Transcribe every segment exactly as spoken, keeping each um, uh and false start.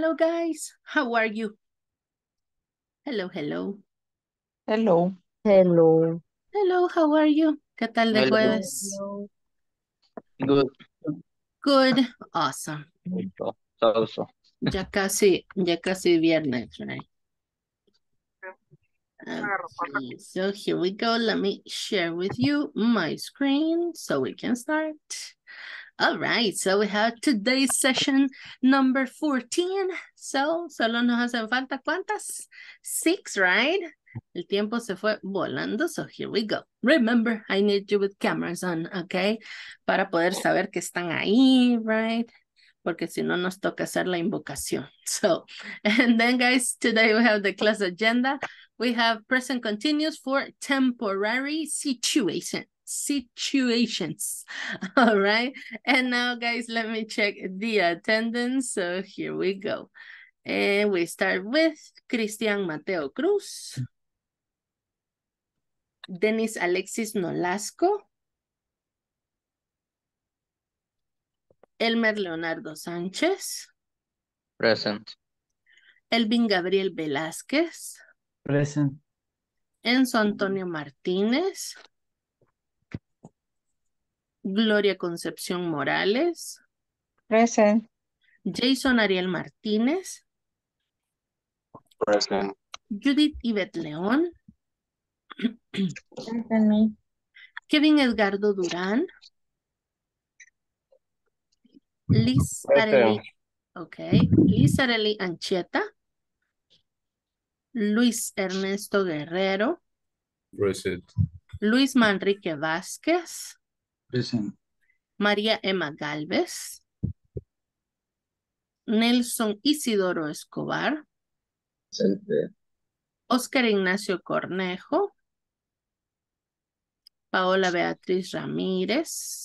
Hello, guys. How are you? Hello, hello. Hello. Hello. Hello, how are you? ¿Qué tal de jueves? Good. Good. Awesome. Good. Ya casi, ya casi viernes, right? Okay, so here we go. Let me share with you my screen so we can start. All right, so we have today's session number fourteen. So, solo nos hacen falta cuántas? Six, right? El tiempo se fue volando, so here we go. Remember, I need you with cameras on, okay? Para poder saber que están ahí, right? Porque si no nos toca hacer la invocación. So, and then guys, today we have the class agenda. We have present continuous for temporary situation, situations, all right? And now guys, let me check the attendance. So here we go. And we start with Cristian Mateo Cruz, Denis Alexis Nolasco, Elmer Leonardo Sánchez. Present. Elvin Gabriel Velásquez. Present. Enzo Antonio Martínez. Gloria Concepción Morales. Present. Jason Ariel Martínez. Present. Judith Yvette León. Present. Kevin Edgardo Durán. Liz Arely, okay. Liz Arely Anchieta. Luis Ernesto Guerrero. Present. Luis Manrique Vázquez. Present. María Emma Galvez. Nelson Isidoro Escobar. Present. Oscar Ignacio Cornejo. Paola Beatriz Ramírez.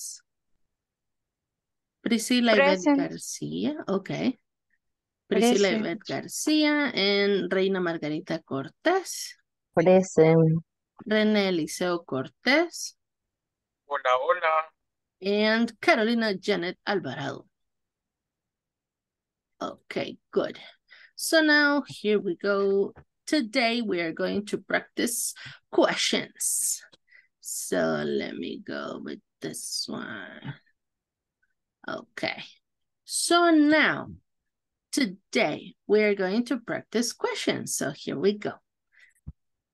Priscila Ivette García, okay. Priscila Ivette García and Reina Margarita Cortés. Present. René Eliseo Cortés. Hola, hola. And Carolina Janet Alvarado. Okay, good. So now here we go. Today we are going to practice questions. So let me go with this one. Okay, so now, today, we're going to practice questions. So here we go.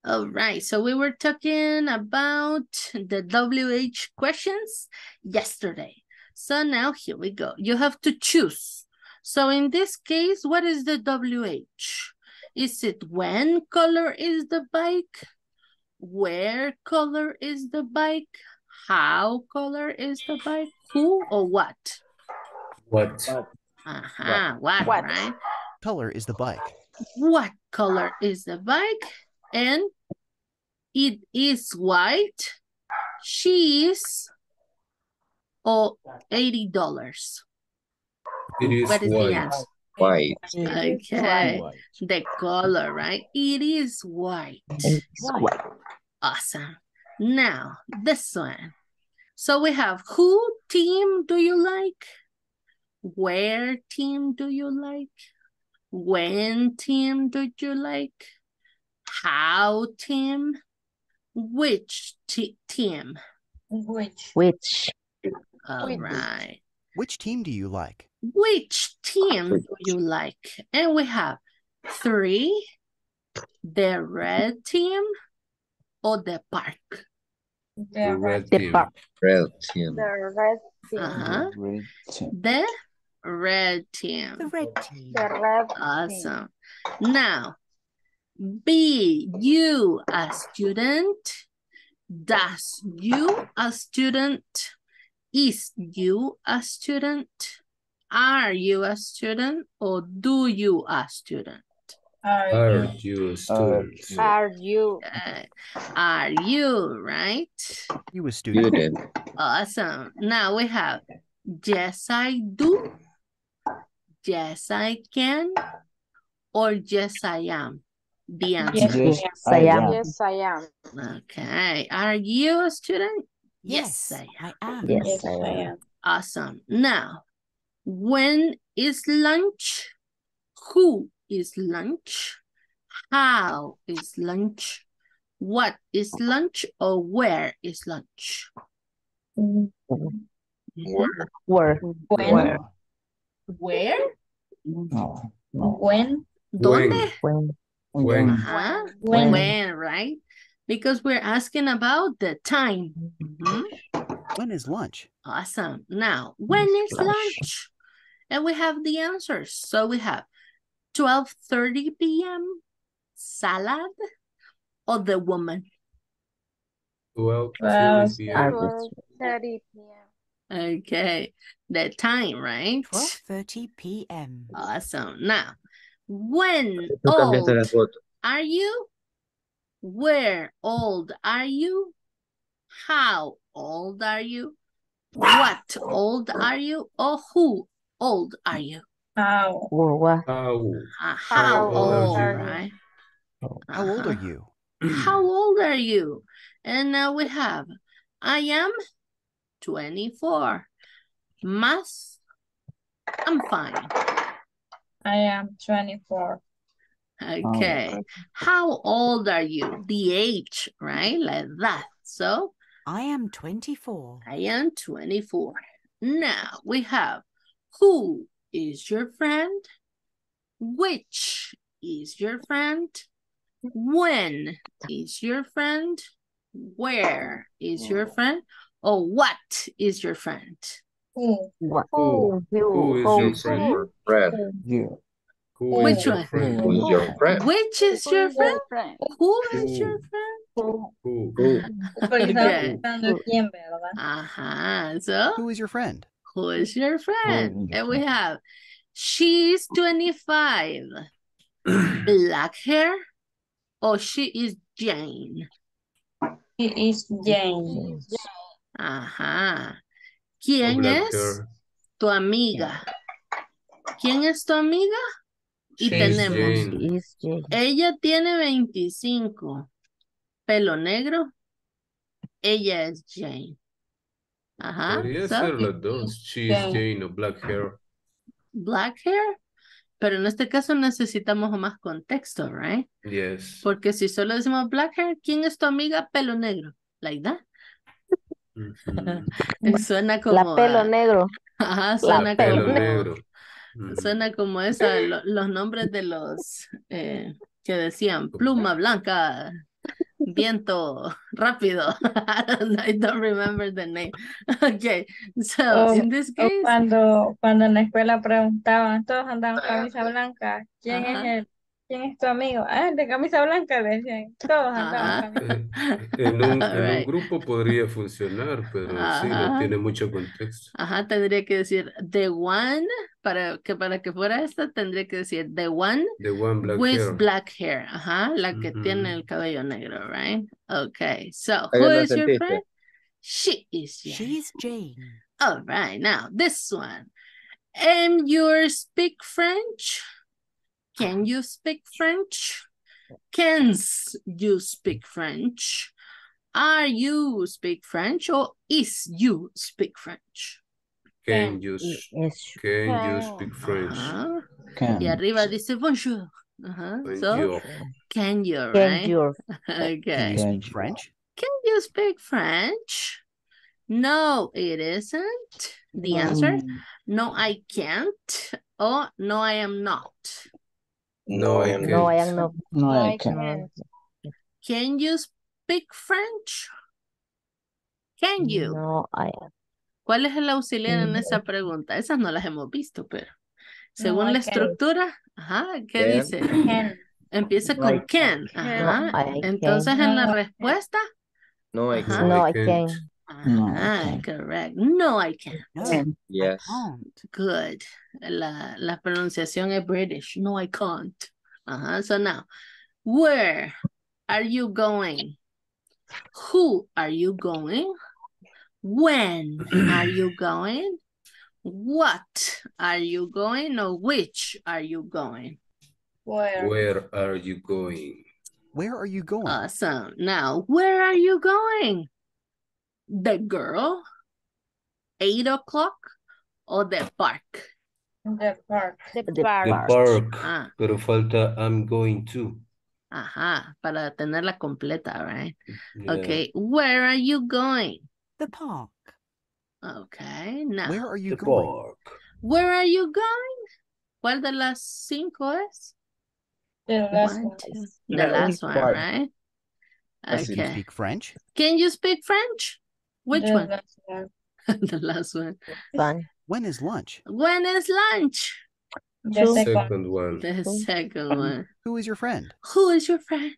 All right, so we were talking about the W H questions yesterday. So now here we go. You have to choose. So in this case, what is the W H? Is it when color is the bike? Where color is the bike? How color is the bike? Who or what? What? Uh-huh. What? What, right? Color is the bike. What color is the bike? And it is white. She's oh, eighty dollars. It is what is white. The answer? White. Okay. White. The color, right? It is white. It's white. Awesome. Now, this one. So we have, who team do you like? Where team do you like? When team do you like? How team? Which team? Which. Which. All right. Which team do you like? Which team do you like? And we have three, the red team or the park? The red, the, red red team. the red team. Uh-huh. The red team. The red team. The red team. The red team. Awesome. Now, be you a student? Does you a student? Is you a student? Are you a student? Or do you a student? Are, are you a student? Are you? Uh, are you, right? You a student. Awesome. Now we have, yes, I do. Yes, I can. Or yes, I am. The answer. Yes, yes I am. Yes, I am. Okay. Are you a student? Yes, yes I am. Yes, yes I, am. I am. Awesome. Now, when is lunch? Who is lunch? How is lunch? What is lunch? Or where is lunch? Where? Where? Where? Where? No. No. When? Donde? When? When? Uh-huh. When? When, right? Because we're asking about the time. Mm-hmm. When is lunch? Awesome. Now, when is lunch? And we have the answers. So we have twelve thirty p m salad or the woman? twelve thirty p m Okay, the time, right? twelve thirty p m Awesome. Now, when old are you? Where old are you? How old are you? What old are you? Or who old are you? How? Or what? How? Uh, how old are you? How old are you? How old are you? And now we have, I am twenty-four. Mas, I'm fine. I am twenty-four. Okay. Oh. How old are you? The age, right? Like that. So, I am twenty-four. I am twenty-four. Now we have, who is your friend? Which is your friend? When is your friend? Where is your friend? Or what is your friend? Who, who, who, who is your friend? friend? You. Who Which is one? Friend? Who is your friend? Which is who your is friend? friend? Who is your friend? Who? Who? Who? Okay. Uh-huh. So, who is your friend? Who is your friend? And we have, she's twenty-five. Black hair. Or she is Jane. She is Jane. Ajá. ¿Quién es hair. tu amiga? ¿Quién es tu amiga? Y she tenemos. Ella tiene veinticinco. Pelo negro. Ella es Jane. Ajá. Podría so, ser las dos. She is Jane. Jane o black hair. Black hair. Pero en este caso necesitamos más contexto, right? Yes. Porque si solo decimos black hair, ¿quién es tu amiga? Pelo negro. Like that. Mm-hmm. Suena como la pelo negro. Ajá, suena la pelo como negro. Suena como esa, lo, los nombres de los eh, que decían pluma blanca, viento rápido. I don't, I don't remember the name. Okay, so oh, in this case, cuando cuando en la escuela preguntaban, todos andaban camisa blanca. ¿Quién uh-huh. es él? ¿Quién es tu amigo? Ah, de camisa blanca, le decían. Todos andaban camisa. En, un, en right. un grupo podría funcionar, pero uh-huh. sí, no tiene mucho contexto. Ajá, tendría que decir the one, para que para que fuera esta, tendría que decir the one, the one black with hair. black hair. Ajá, la que mm-hmm. tiene el cabello negro, right? Okay, so who is your friend? She is Jane. She is Jane. All right, now this one. Am you speak French? Can you speak French? Can you speak French? Are you speak French? Or is you speak French? Can you, can you speak French? Uh-huh. Can. Y arriba dice bonjour. Uh-huh. So, can you, right? Can you, okay. Can you speak French? Can you speak French? No, it isn't. The answer, no, I can't. Or no, I am not. No, I am no, I am not. No, I can't. Can you speak French? Can you? No, I am. ¿Cuál es el auxiliar en esa pregunta? Esas no las hemos visto, pero según no, la estructura, ajá, ¿qué can. dice? Can. Empieza no, con can. Ajá. No, entonces en la respuesta. No, I can't. No, I can't. Ah, correct. No, I can't. No, yes. I can't. Good. La, la pronunciación es British. No, I can't. Uh-huh. So now, where are you going? Who are you going? When are you going? What are you going? Or which are you going? Where? Where are you going? Where are you going? Awesome. Now, where are you going? The girl, eight o'clock, or the park? The park. The park. The park. Ah. Pero falta I'm going to. Ajá, para tenerla completa, right? Yeah. Okay, where are you going? The park. Okay, now. Where are you the going? Park. Where are you going? ¿Cuál de las cinco es? The last one. one the, the last one, part. Right? Okay. Can you speak French? Can you speak French? Which the one? Last one. The last one. Fun. When is lunch? When is lunch? The so, second one. The second one. Who is your friend? Who is your friend?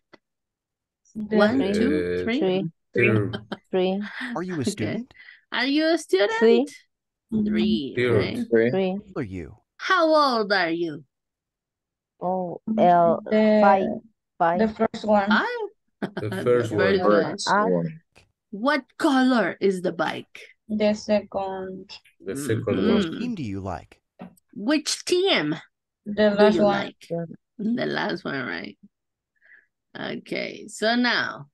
The one, three. two, three. Three. Three. Three. Are you a student? Okay. Are you a student? Three. Three. Three. Right? Three. Three. How old are you? How old are you? Oh, L the, five. Five. The first one. Five? The first the one. First one. What color is the bike? The second. The second mm-hmm. one. Which team do you like? Which team? The last one. Like? Yeah. The last one, right? Okay, so now.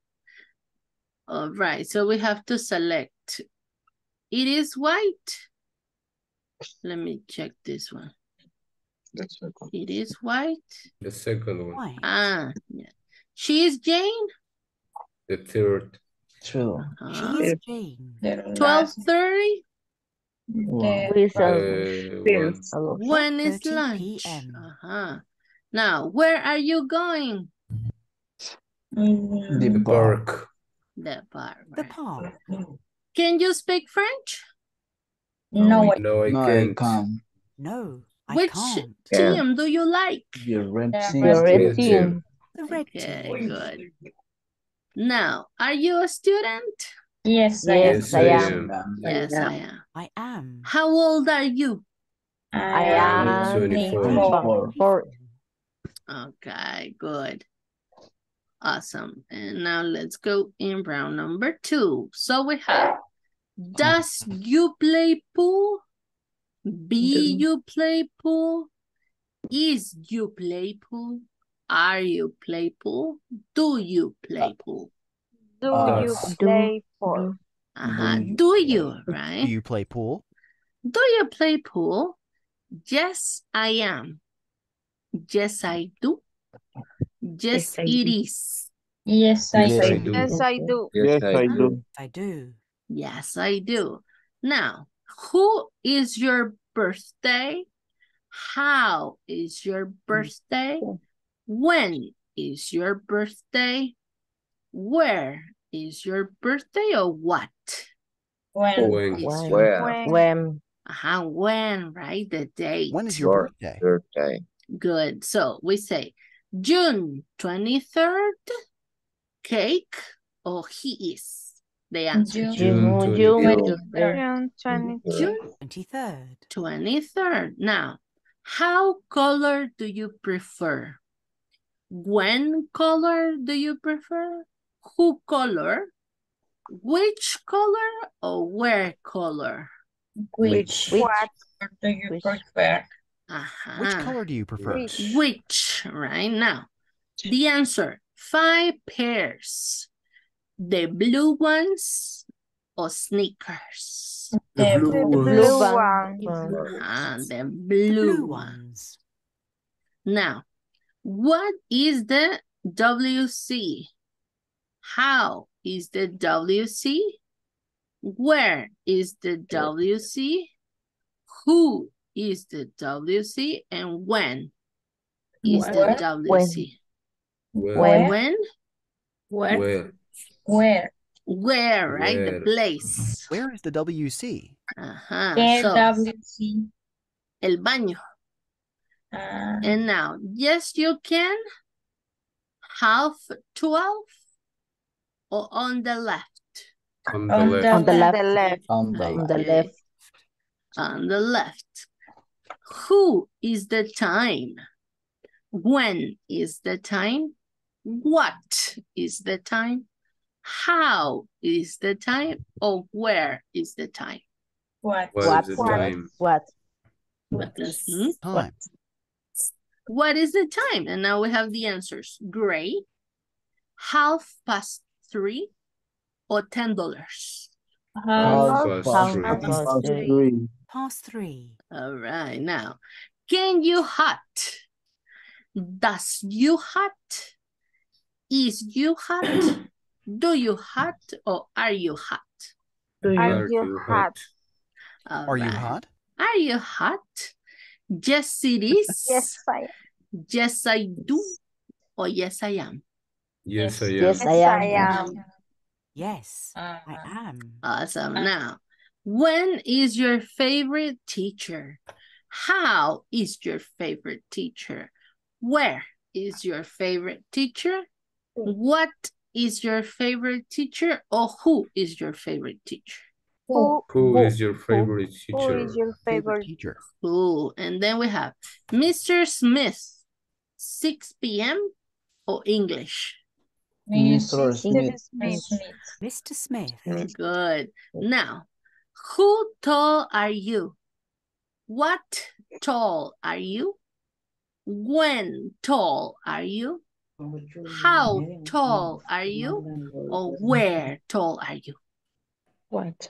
All right, so we have to select. It is white. Let me check this one. The second. It is white. The second one. White. Ah, yeah. She is Jane. The third. True. Uh-huh. She is Jane. twelve thirty. Wow. Uh, when is lunch? Uh-huh. Now, where are you going? The park. The park. Right? The park. Can you speak French? No, no, I, no, I, no can't. I can't. No, I Which can't. Which team yeah. do you like? The red team. The red team. The red team. Okay, good. Now, are you a student? Yes, yes I, I am. am. Yes, I am. I am. How old are you? I, I am twenty-four. twenty-four. Okay, good. Awesome. And now let's go in round number two. So we have, does you play pool? Be you play pool? Is you play pool? Are you play pool? Do you play pool? Do uh, you play pool? Uh-huh. Do you, right? Do you play pool? Do you play pool? Yes, I am. Yes, I do. Yes, yes I it do. is. Yes, I yes, do. Yes, I do. Yes, I do. I do. Yes, I do. Now, who is your birthday? How is your birthday? When is your birthday? Where is your birthday or what? When. When. When. When. when. Uh-huh, when, right? The date. When is your birthday? birthday? Good. So we say June twenty-third, cake, or he is. The answer. June, June, June twenty-third. twenty-third. Now, how color do you prefer? When color do you prefer? Who color? Which color or where color? Which, which what do you which, prefer? Uh-huh. Which color do you prefer? Which. which, right now. The answer, five pairs. The blue ones or sneakers? The blue, the blue, blue ones. ones. Ah, the blue, blue ones. Now, what is the W C? How is the W C? Where is the W C? Who is the W C? And when is Where? the W C? Where? Where? When? Where? Where? Where? Where, right? Where? The place. Where is the W C? Uh-huh. The so, W C. El baño. Uh, and now, yes, you can. Half twelve or on the left? On the on left. The on the left. left. On the left. On the left. On the left. Who is the time? When is the time? What is the time? How is the time? Or where is the time? What? What? What? Time? What? What? Hmm? What? What is the time? And now we have the answers. Gray, half past three, or ten dollars. Half, half past, past three. three. past three. All right, now. Can you hot? Does you hot? Is you hot? Do you hot or are you hot? Do you are you hot? hot? Are right. you hot? Are you hot? Yes, it is. Yes, I am. Yes, I do. Or yes, I am. Yes, I am. Yes, I am. Yes, I am. Yes, I am. Awesome. Now, when is your favorite teacher? How is your favorite teacher? Where is your favorite teacher? What is your favorite teacher, or who is your favorite teacher? Who, who, who is your favorite who, teacher? Who is your favorite teacher? Who? And then we have Mister Smith, six p m or English? Mister Smith. Mister Smith. Smith. Good. Now, who tall are you? What tall are you? When tall are you? How tall are you? Or where tall are you? What?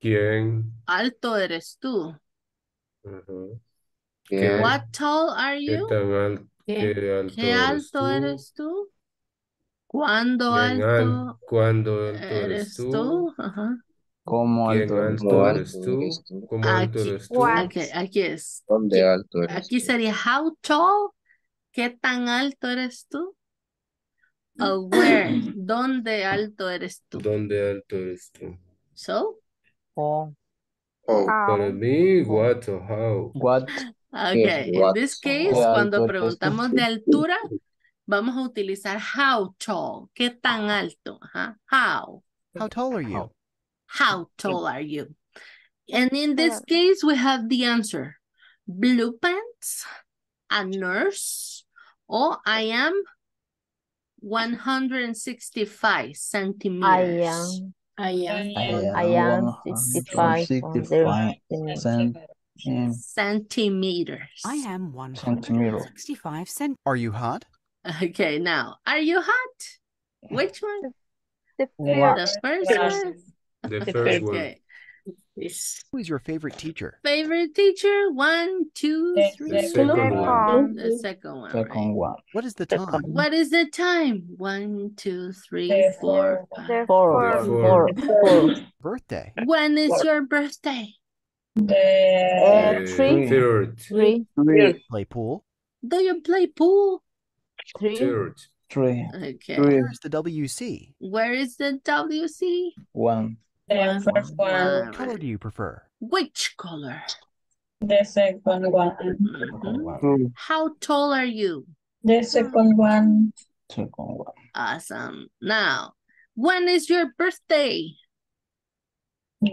¿Quién? Alto eres tú. Uh-huh. What tall are you? ¿Qué, ¿Qué alto, ¿Qué alto eres tú? ¿Cuándo alto, ¿Cuándo alto eres tú? tú? Ajá. ¿Cómo alto, alto eres tú? tú? ¿Cómo alto aquí, eres tú? Okay, aquí es. ¿Dónde alto eres Aquí tú? Sería how tall. ¿Qué tan alto eres tú? Uh, where. ¿Dónde alto eres tú? ¿Dónde alto eres tú? So. Oh. Oh. Para mí, what or how. What. Okay, in this case, cuando preguntamos de altura, vamos a utilizar how tall. ¿Qué tan alto? Huh? How. How tall are you? How tall are you? And in this case, we have the answer. Blue pants, a nurse, or I am one hundred sixty-five centimeters. I am. I am. I am, I am one hundred sixty-five centimeters. Centimeters. I am one hundred sixty-five centimeters. Are you hot? Okay, now, are you hot? Which one? The, the first one? The first okay. one. Who is your favorite teacher? Favorite teacher? One, two, three. The second one. The second one. Second one. Right? What is the time? What is the time? One, two, three, four, five. Four. Four. Four. Birthday. When is your birthday? The uh, three. Third. Three. Three. Play pool. Do you play pool? Three. Third. Three. Okay. Three. Where is the W C? Where is the W C? One. The first one. What color do you prefer? Which color? The second one. Mm-hmm. How tall are you? The second one. Second one. Awesome. Now, when is your birthday?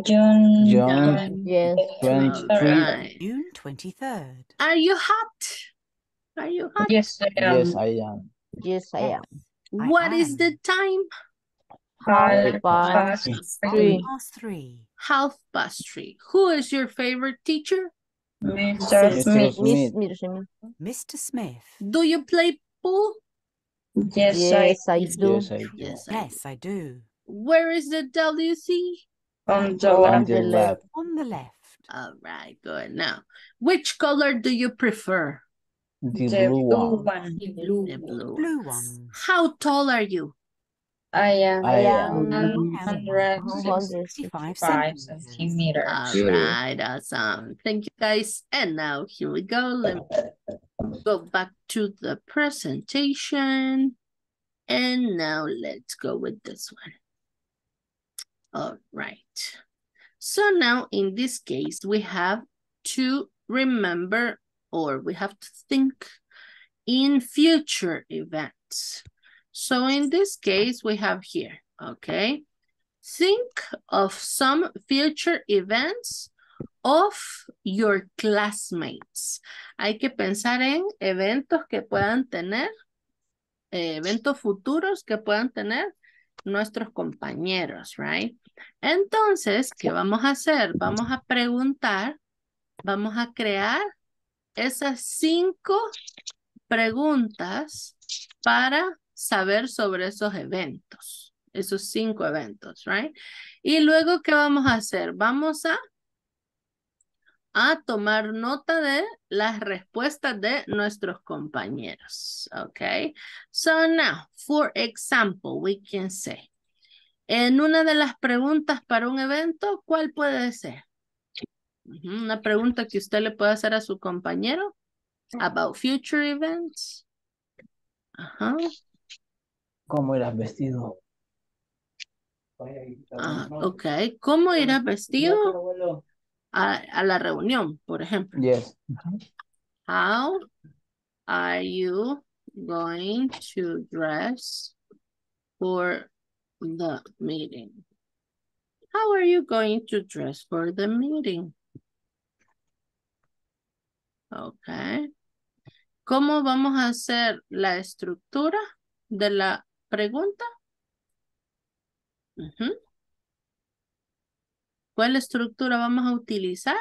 June. June. Yes. twenty-third. June twenty-third. Are you hot? Are you hot? Yes, I am. Yes, I am. Yes, I am. What I is am. the time? Half past three. three. Half past three. Who is your favorite teacher? Mister Smith. Mister Smith. Mister Smith. Do you play pool? Yes, yes, I, I do. Yes, I do. Yes, I do. Yes, I do. Where is the W C? On the left. On the left. On the left. All right, good. Now, which color do you prefer? The, the blue, blue one. one. The blue, the blue, blue one. one. How tall are you? I am. I am. one hundred sixty-five centimeters. All right, awesome. Thank you, guys. And now here we go. Let me go back to the presentation. And now let's go with this one. All right. So now in this case, we have to remember, or we have to think in future events. So in this case, we have here, okay? Think of some future events of your classmates. Hay que pensar en eventos que puedan tener, eh, eventos futuros que puedan tener nuestros compañeros, right? Entonces, ¿qué vamos a hacer? Vamos a preguntar, vamos a crear esas cinco preguntas para saber sobre esos eventos, esos cinco eventos, right? Y luego, ¿qué vamos a hacer? Vamos a, a tomar nota de las respuestas de nuestros compañeros, okay? So now, for example, we can say, en una de las preguntas para un evento, ¿cuál puede ser? Una pregunta que usted le puede hacer a su compañero about future events. Ajá. ¿Cómo irás vestido? Ah, ok. ¿Cómo irás vestido a, a la reunión, por ejemplo? Yes. How are you going to dress for the meeting? How are you going to dress for the meeting? Okay. ¿Cómo vamos a hacer la estructura de la pregunta? Uh-huh. ¿Cuál estructura vamos a utilizar?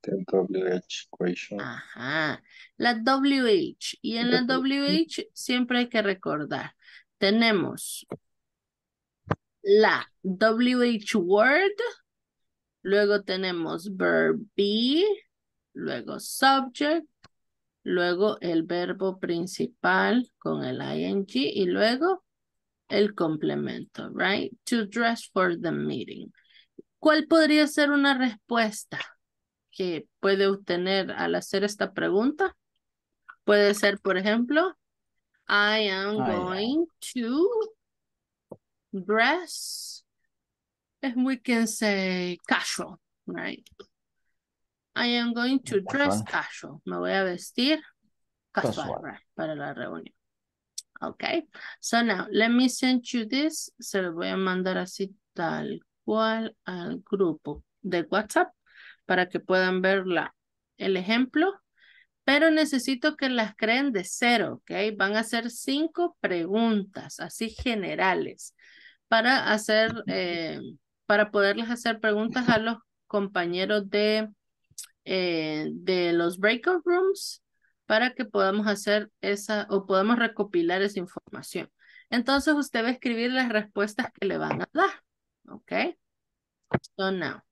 The W H question. Ajá. La W H. Y en la W H siempre hay que recordar. Tenemos la W H word. Luego tenemos verb be. Luego subject, luego el verbo principal con el ing y luego el complemento, right? To dress for the meeting. ¿Cuál podría ser una respuesta que puede obtener al hacer esta pregunta? Puede ser, por ejemplo, I am Ay. going to dress, and we can say casual, right? I am going to dress casual. Me voy a vestir casual, casual. Right, para la reunión. Okay. So now, let me send you this. Se lo voy a mandar así tal cual al grupo de WhatsApp para que puedan ver la, el ejemplo. Pero necesito que las creen de cero, ok. Van a ser cinco preguntas así generales para hacer, eh, para poderles hacer preguntas a los compañeros de Eh, de los breakout rooms para que podamos hacer esa o podamos recopilar esa información. Entonces usted va a escribir las respuestas que le van a dar. Ok. So now,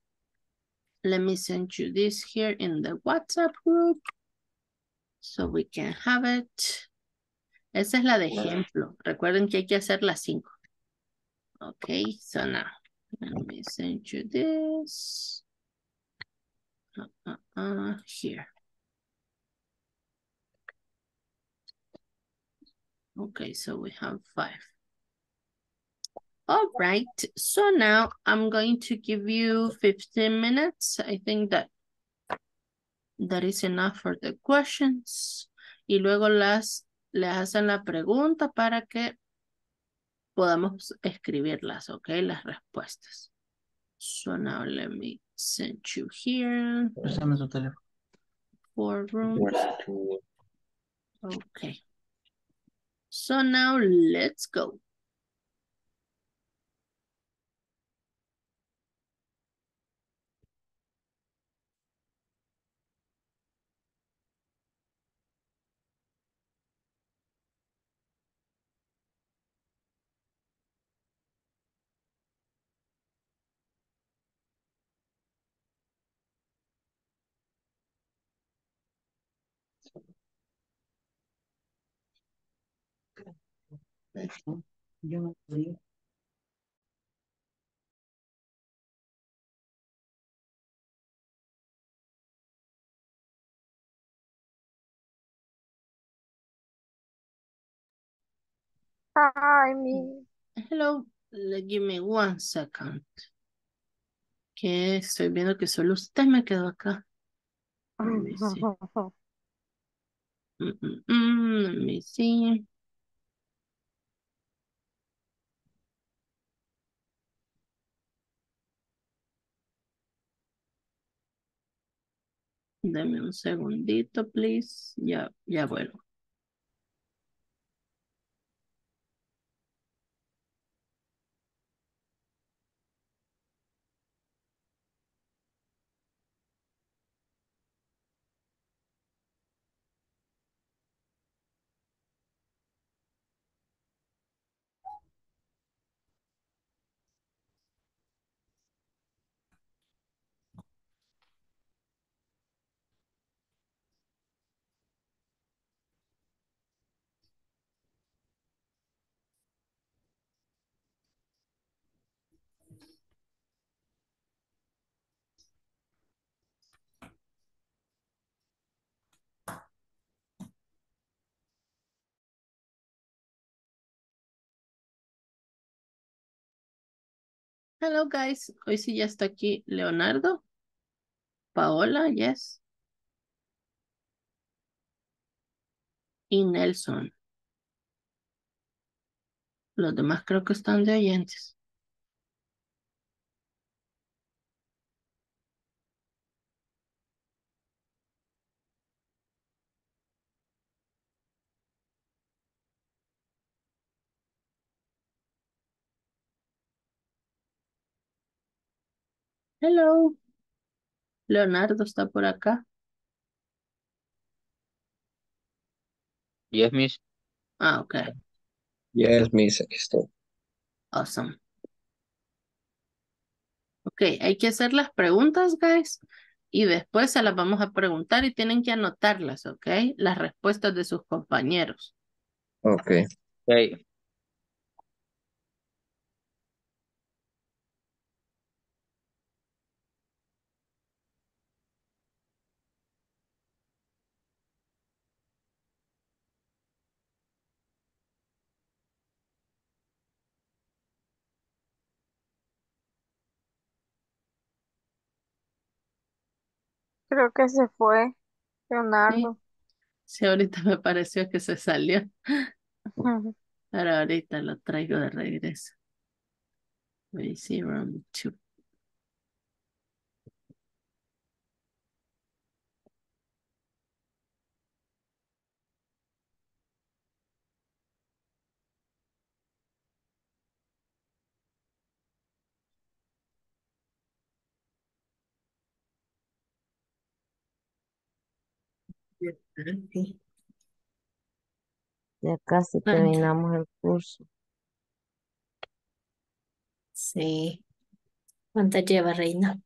let me send you this here in the WhatsApp group so we can have it. Esa es la de ejemplo. Recuerden que hay que hacer las cinco. Ok. So now, let me send you this. Uh, uh, uh, here. Okay, so we have five. All right, so now I'm going to give you fifteen minutes. I think that that is enough for the questions. Y luego las, les hacen la pregunta para que podamos escribirlas, okay, las respuestas. So now let me send you here. Four rooms. Okay. So now let's go. Yo no podía. Hi, me. Hello, give me one second. Que estoy viendo que solo usted me quedó acá. Let me see. Mm -mm -mm, let me see. Deme un segundito, please. Ya, ya vuelvo. Hello guys, hoy sí ya está aquí Leonardo, Paola, yes, y Nelson. Los demás creo que están de oyentes. Hello, Leonardo está por acá. Yes, miss. Ah, okay. Yes, miss, aquí estoy. Awesome. Ok, hay que hacer las preguntas, guys, y después se las vamos a preguntar y tienen que anotarlas, ok, las respuestas de sus compañeros. Ok. Okay. Creo que se fue, Leonardo. Sí, sí, ahorita me pareció que se salió. Uh-huh. Pero ahorita lo traigo de regreso. We see round two. Ya casi terminamos el curso. Sí. ¿Cuántas lleva, Reina?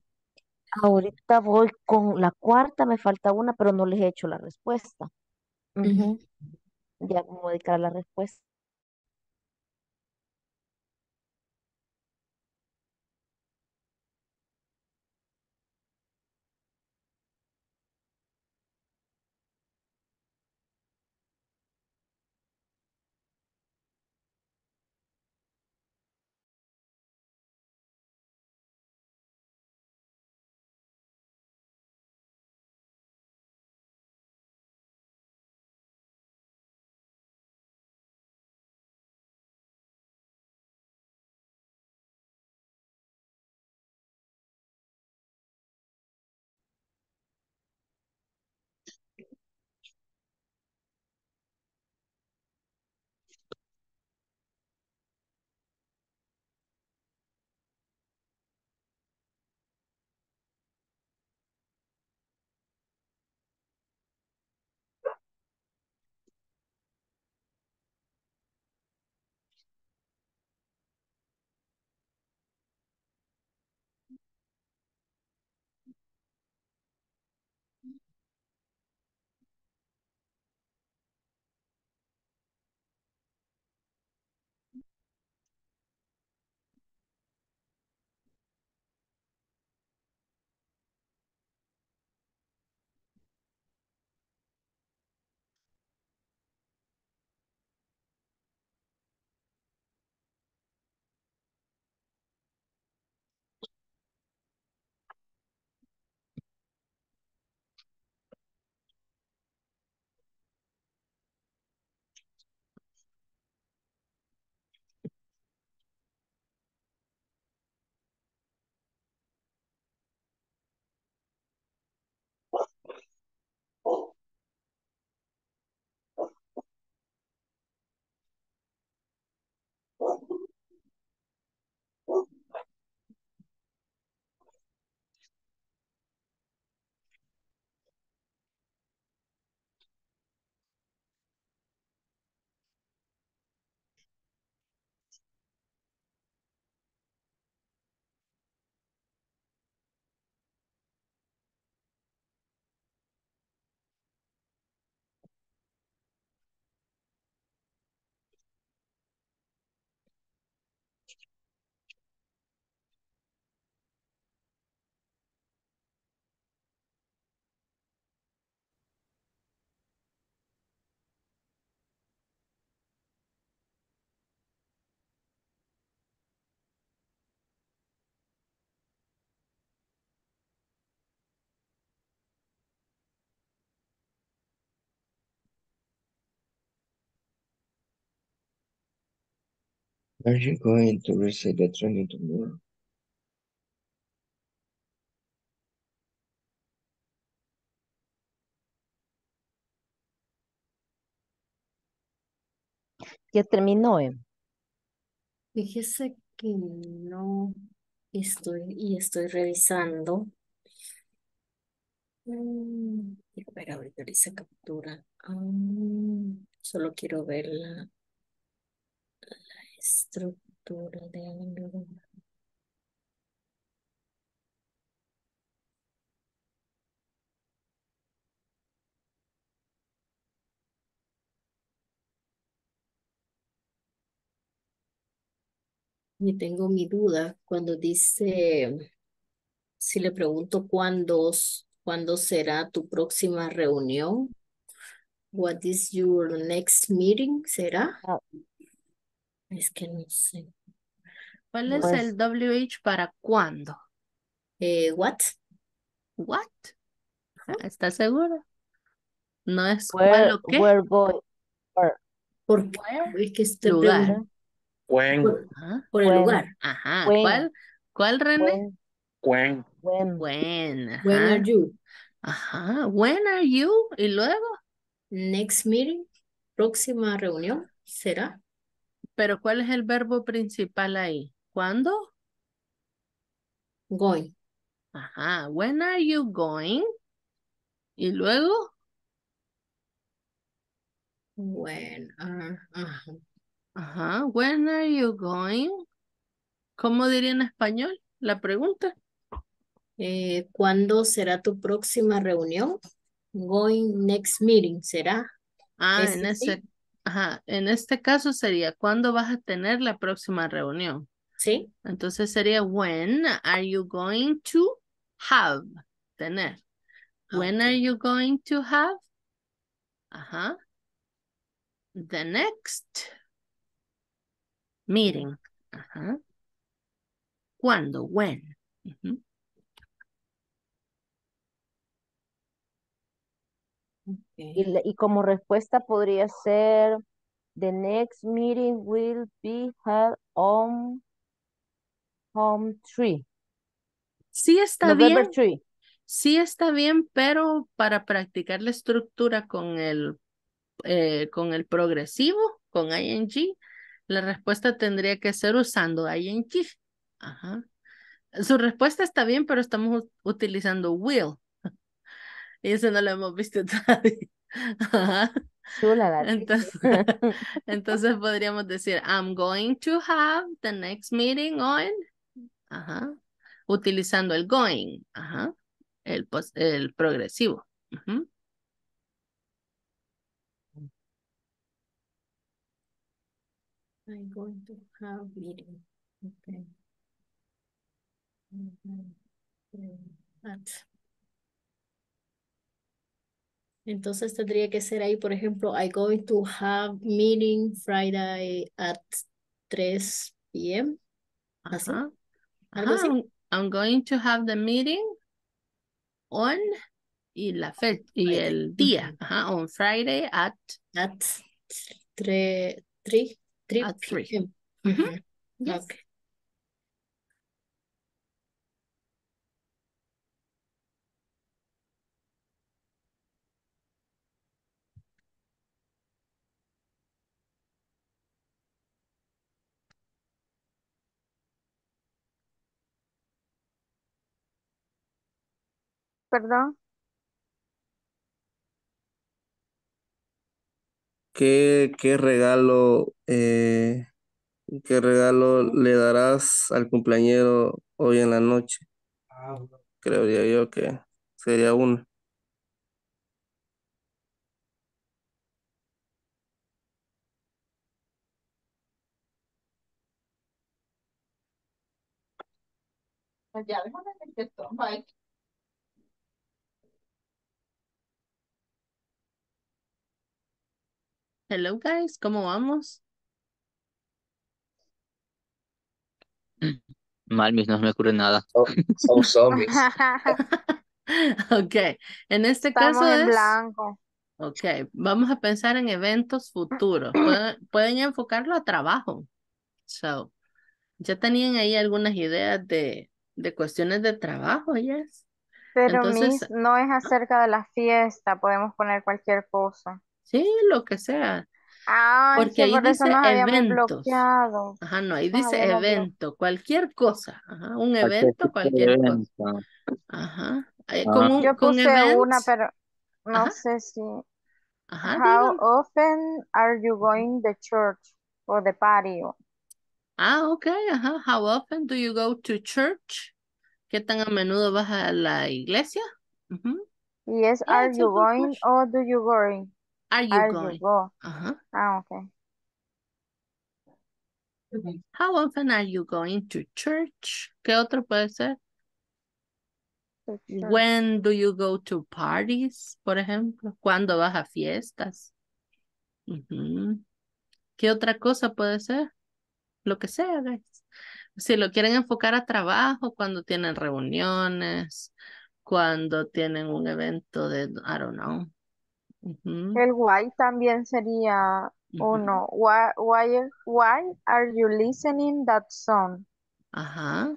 Ahorita voy con la cuarta, me falta una, pero no les he hecho la respuesta. Uh-huh. Ya me voy a dedicar la respuesta. Are you going to receive the training tomorrow? Ya terminó. ¿eh? Fíjese que no estoy y estoy revisando. Um, quiero ver ahorita esa captura. Um, solo quiero ver la, la estructura de algo. Y tengo mi duda cuando dice, si le pregunto cuándo, cuándo será tu próxima reunión, what is your next meeting, ¿será? Oh. Es que no sé. ¿Cuál es pues, el W H para cuándo? Eh, what? What? Uh-huh. ¿Estás segura? No es where, cuál o qué. Where boy, where. ¿Por qué? Es que este lugar. Pregunta. When. Por, por el when. Lugar. Ajá. When. ¿Cuál? ¿Cuál, René? When. When. When. Ajá. When are you? Ajá. When are you? Y luego. Next meeting. Próxima reunión. ¿Será? Pero ¿cuál es el verbo principal ahí? ¿Cuándo? Going. Ajá. When are you going? Y luego. When are. Ajá. Ajá, uh-huh. When are you going? ¿Cómo diría en español la pregunta? Eh, ¿Cuándo será tu próxima reunión? Going next meeting, ¿será? Ah, ¿Es en, este, ajá, en este caso sería, ¿cuándo vas a tener la próxima reunión? Sí. Entonces sería, when are you going to have? Tener. Okay. When are you going to have? Ajá. The next meeting. Ajá. ¿Cuándo? When. Uh-huh. Okay. Y, y como respuesta podría ser the next meeting will be held on home three. Sí está November bien. three. Sí está bien, pero para practicar la estructura con el, eh, con el progresivo, con I N G, la respuesta tendría que ser usando I N G. Ajá. Su respuesta está bien, pero estamos utilizando will. Y eso no lo hemos visto todavía. Ajá. Chula, entonces, entonces podríamos decir, I'm going to have the next meeting on. Ajá. Utilizando el going. Ajá. El, el progresivo. Ajá. I'm going to have meeting. Okay. Entonces tendría que ser ahí, por ejemplo, I'm going to have meeting Friday at three p m Así. Uh-huh. Algo así. I'm, I'm going to have the meeting on y la fecha y Friday. El día. Ajá. On Friday at at three. At three. Mm-hmm. Mm-hmm. Yes. Okay. Perdón. ¿Qué, qué regalo eh, qué regalo le darás al cumpleañero hoy en la noche? Creería yo que sería una. Ya déjame que toma aquí. Hello guys, ¿cómo vamos? Mal, no me ocurre nada. Son zombies. Ok, en este Estamos caso en es... blanco. Ok, vamos a pensar en eventos futuros. Pueden, pueden enfocarlo a trabajo. So, ya tenían ahí algunas ideas de, de cuestiones de trabajo, yes. Pero entonces, Miss, no es acerca de la fiesta, podemos poner cualquier cosa. Sí, lo que sea. Ah, porque sí, ahí por dice eso eventos. Bloqueado. Ajá, no, ahí nos dice evento, bloqueado. Cualquier cosa. Ajá, un evento, cualquier, cualquier cosa. Ajá. Ah. Con un, yo puse con una, pero no ajá. sé si. Ajá, how digo. Often are you going to church or the party? Ah, ok, ajá. How often do you go to church? ¿Qué tan a menudo vas a la iglesia? Uh-huh. Yes, yeah, are you going question. Or do you going? Are you are going? You go. Uh-huh. Ah, okay. Okay. How often are you going to church? ¿Qué otro puede ser? When do you go to parties, por ejemplo? ¿Cuándo vas a fiestas? Uh-huh. ¿Qué otra cosa puede ser? Lo que sea, guys. Si lo quieren enfocar a trabajo, cuando tienen reuniones, cuando tienen un evento de, I don't know. Uh-huh. El why también sería uh-huh. uno. Why, why, why are you listening that song? Ajá.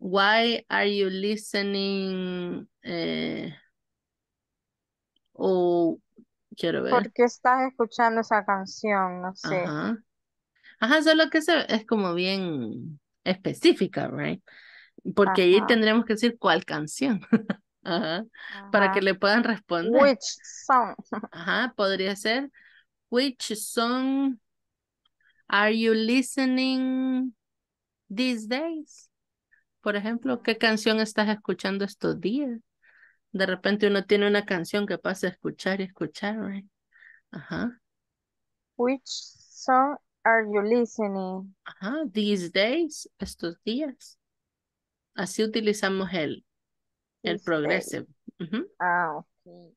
Why are you listening? Eh, o, oh, quiero ver. ¿Por qué estás escuchando esa canción? No sé. Ajá. Ajá, solo que se, es como bien específica, right? Porque ajá. ahí tendremos que decir cuál canción. Ajá, ajá. Para que le puedan responder. Which song. Ajá, podría ser which song are you listening these days? Por ejemplo, ¿qué canción estás escuchando estos días? De repente uno tiene una canción que pasa a escuchar y escuchar, right? Ajá. Which song are you listening? Ajá, these days, estos días. Así utilizamos el el progressive. Uh-huh. Ah, ok.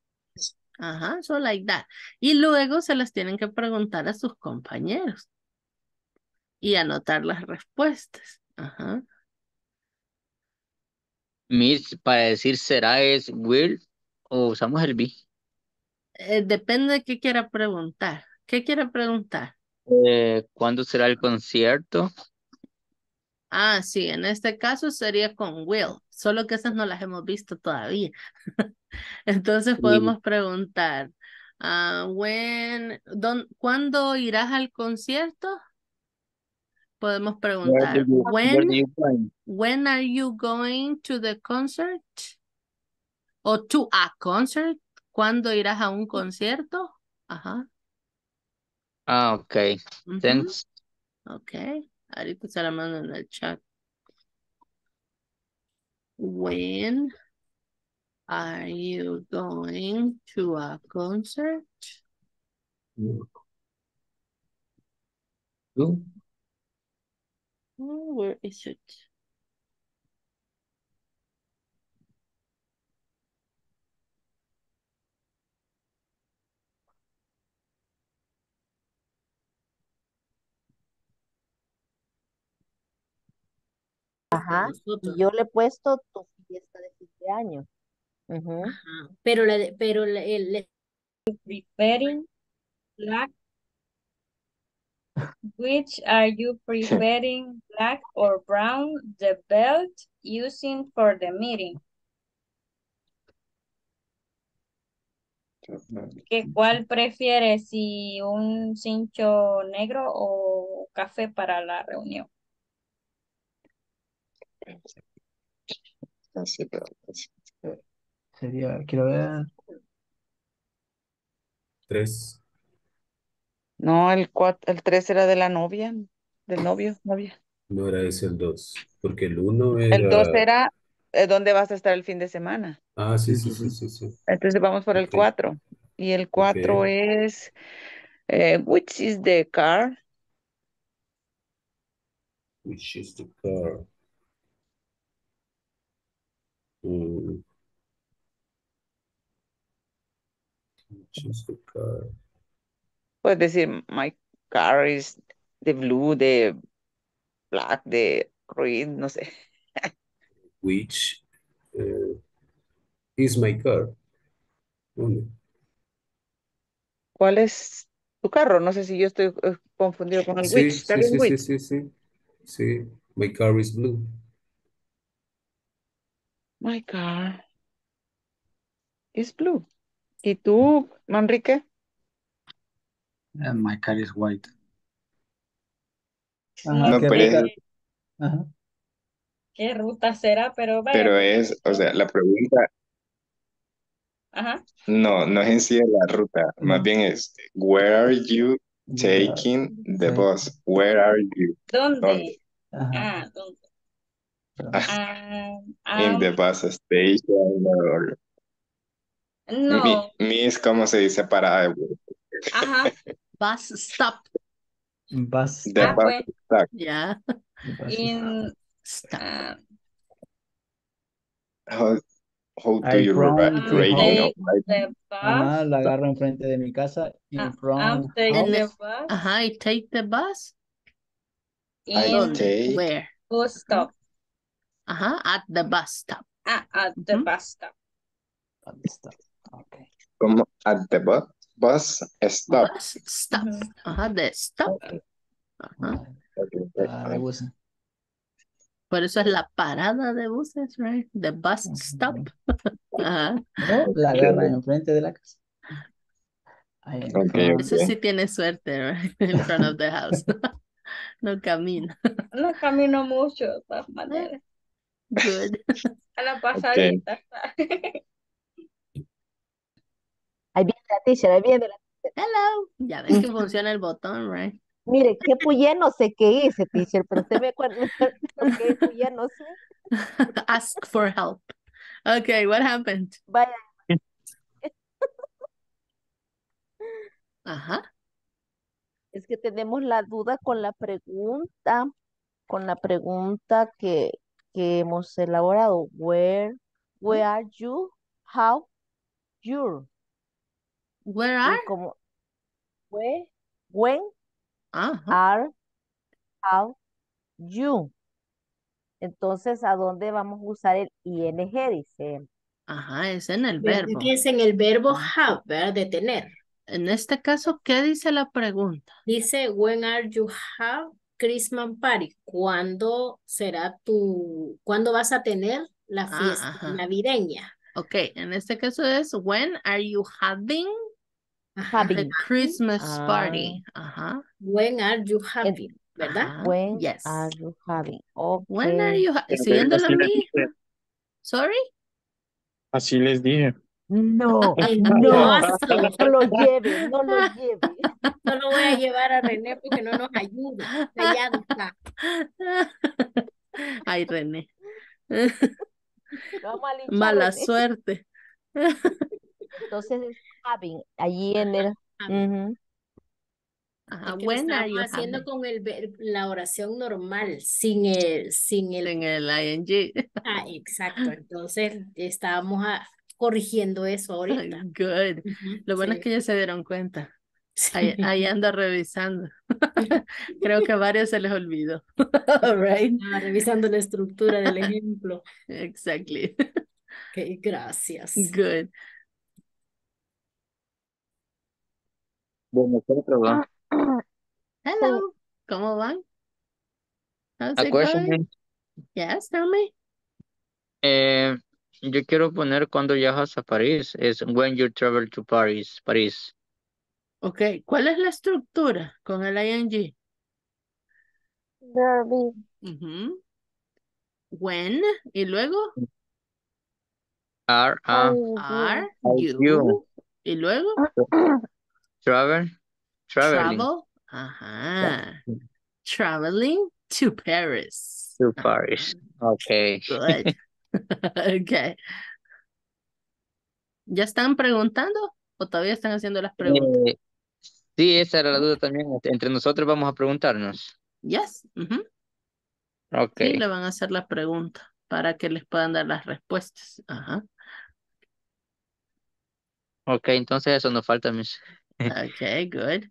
Ajá, so like that. Y luego se las tienen que preguntar a sus compañeros y anotar las respuestas. Ajá. Miss, para decir será es will o usamos el be. Eh, depende de qué quiera preguntar. ¿Qué quiera preguntar? Eh, ¿Cuándo será el concierto? Ah, sí, en este caso sería con will, solo que esas no las hemos visto todavía. Entonces podemos sí. preguntar, uh, when, don, ¿cuándo irás al concierto? Podemos preguntar, you, when, when are you going to the concert? O to a concert, ¿cuándo irás a un concierto? Ajá. Ah, ok, uh-huh. Thanks. Ok. Ahorita se la mando en el chat. When are you going to a concert? Oh, where is it? Ajá, y yo le he puesto tu fiesta de fin de año. Uh-huh. Ajá. Pero la, pero la, el, preparing, black. Which are you preparing, black or brown? The belt using for the meeting. ¿Qué cuál prefiere, si un cincho negro o café para la reunión? Sería, quiero ver. Tres. No, el cuatro, el tres era de la novia, del novio, novia. No era ese el dos, porque el uno era. El dos era eh, dónde vas a estar el fin de semana. Ah, sí, sí, sí, sí, sí. Entonces vamos por okay. el cuatro. Y el cuatro okay. es eh, which is the car? Which is the car? Mm. The car. Puedes decir, my car is the blue, the black, the red, no sé. Which uh, is my car? Mm. ¿Cuál es tu carro. No sé si yo estoy confundido con el sí, which. Sí, sí, which. sí, sí, sí. Sí, my car is blue. My car is blue. ¿Y tú, Manrique? And my car is white. Ajá, no, qué, pero es, ajá. ¿Qué ruta será? Pero, vaya, pero es, o sea, la pregunta... Ajá. No, no es en sí la ruta. Ajá. Más bien es, where are you taking the bus? Where are you? ¿Dónde? ¿Dónde? Ajá. Ah, ¿dónde? Ah, ah, in um, the bus station or... No. Mi, mi es como se dice parada de bus. Ajá. Bus stop. Bus stop. The ah, bus pues. stop. Yeah. Bus in stop. Uh, how, how do I you rate? No, right? Mamá la agarro enfrente de mi casa. In ah, front. The bus. Ajá. I take the bus. In I take. Where? Bus stop. Ajá. At the bus stop. Ah, at the mm-hmm. bus stop. At the stop. Okay. Como at the bus. Bus stop. Bus stop. Ajá, de stop. Ajá. Uh, bus. Por eso es la parada de buses, right? The bus stop. Ajá. No, la agarra enfrente de la casa. Okay, okay. Eso sí tiene suerte, right? In front of the house. No camino. No camino mucho, de todas maneras. Good. A la pasadita. Okay. Ahí viene la teacher, ahí viene la teacher. Hello. Ya ves que funciona el botón, right? Mire, qué puya no sé qué hice, teacher, pero usted me acuerda qué puya no sé. Ask for help. Okay, what happened? Vaya. Ajá. Es que tenemos la duda con la pregunta, con la pregunta que, que hemos elaborado. Where, where are you? How? You're. Where are? Como, where, when uh-huh. are, how, you. Entonces, ¿a dónde vamos a usar el I N G? Dice. Ajá, es en el verbo. Es en el verbo have, ¿verdad? De tener. En este caso, ¿qué dice la pregunta? Dice, when are you have Christmas party? ¿Cuándo será tu, cuándo vas a tener la fiesta ah, navideña? Ok, en este caso es, when are you having? Having the Christmas uh, party. Uh-huh. When are you having? ¿Verdad? Uh-huh. When yes. are you having? Okay. When are you having? Siguiéndolo a mí. Sorry. Así les dije. No, Ay, no, no, no lo lleve, no lo lleve. No lo voy a llevar a René porque no nos ayuda. Allá está. Ay, René. No, mal Mala René. Suerte. Entonces, having, allí en el... Uh-huh. Ajá, when are you haciendo having? Con el, la oración normal, sin el... Sin el, en el I N G. Ah, exacto. Entonces, estábamos a, corrigiendo eso ahorita. Good. Uh-huh. Lo bueno sí. es que ya se dieron cuenta. Sí. Ahí, ahí ando revisando. Creo que a varios se les olvidó. All right. Ah, revisando la estructura del ejemplo. Exactly. Ok, gracias. Good. Bueno, ¿cómo van? Hello. ¿Cómo van? A question. Yes, tell me. Eh, yo quiero poner cuando viajas a París. Es when you travel to Paris. París. Ok. ¿Cuál es la estructura con el I N G? Derby. Uh-huh. When. Y luego. Are. Are. Are. You. you. Y luego. Travel, traveling. Travel, ajá. Travel. Traveling to Paris. To Paris, okay. Good. Okay. ¿Ya están preguntando o todavía están haciendo las preguntas? Eh, sí, esa era la duda también. Entre nosotros vamos a preguntarnos. Yes. Uh-huh. Okay. Sí, le van a hacer la pregunta para que les puedan dar las respuestas. Ajá. Okay, entonces eso nos falta, mis. Okay, good.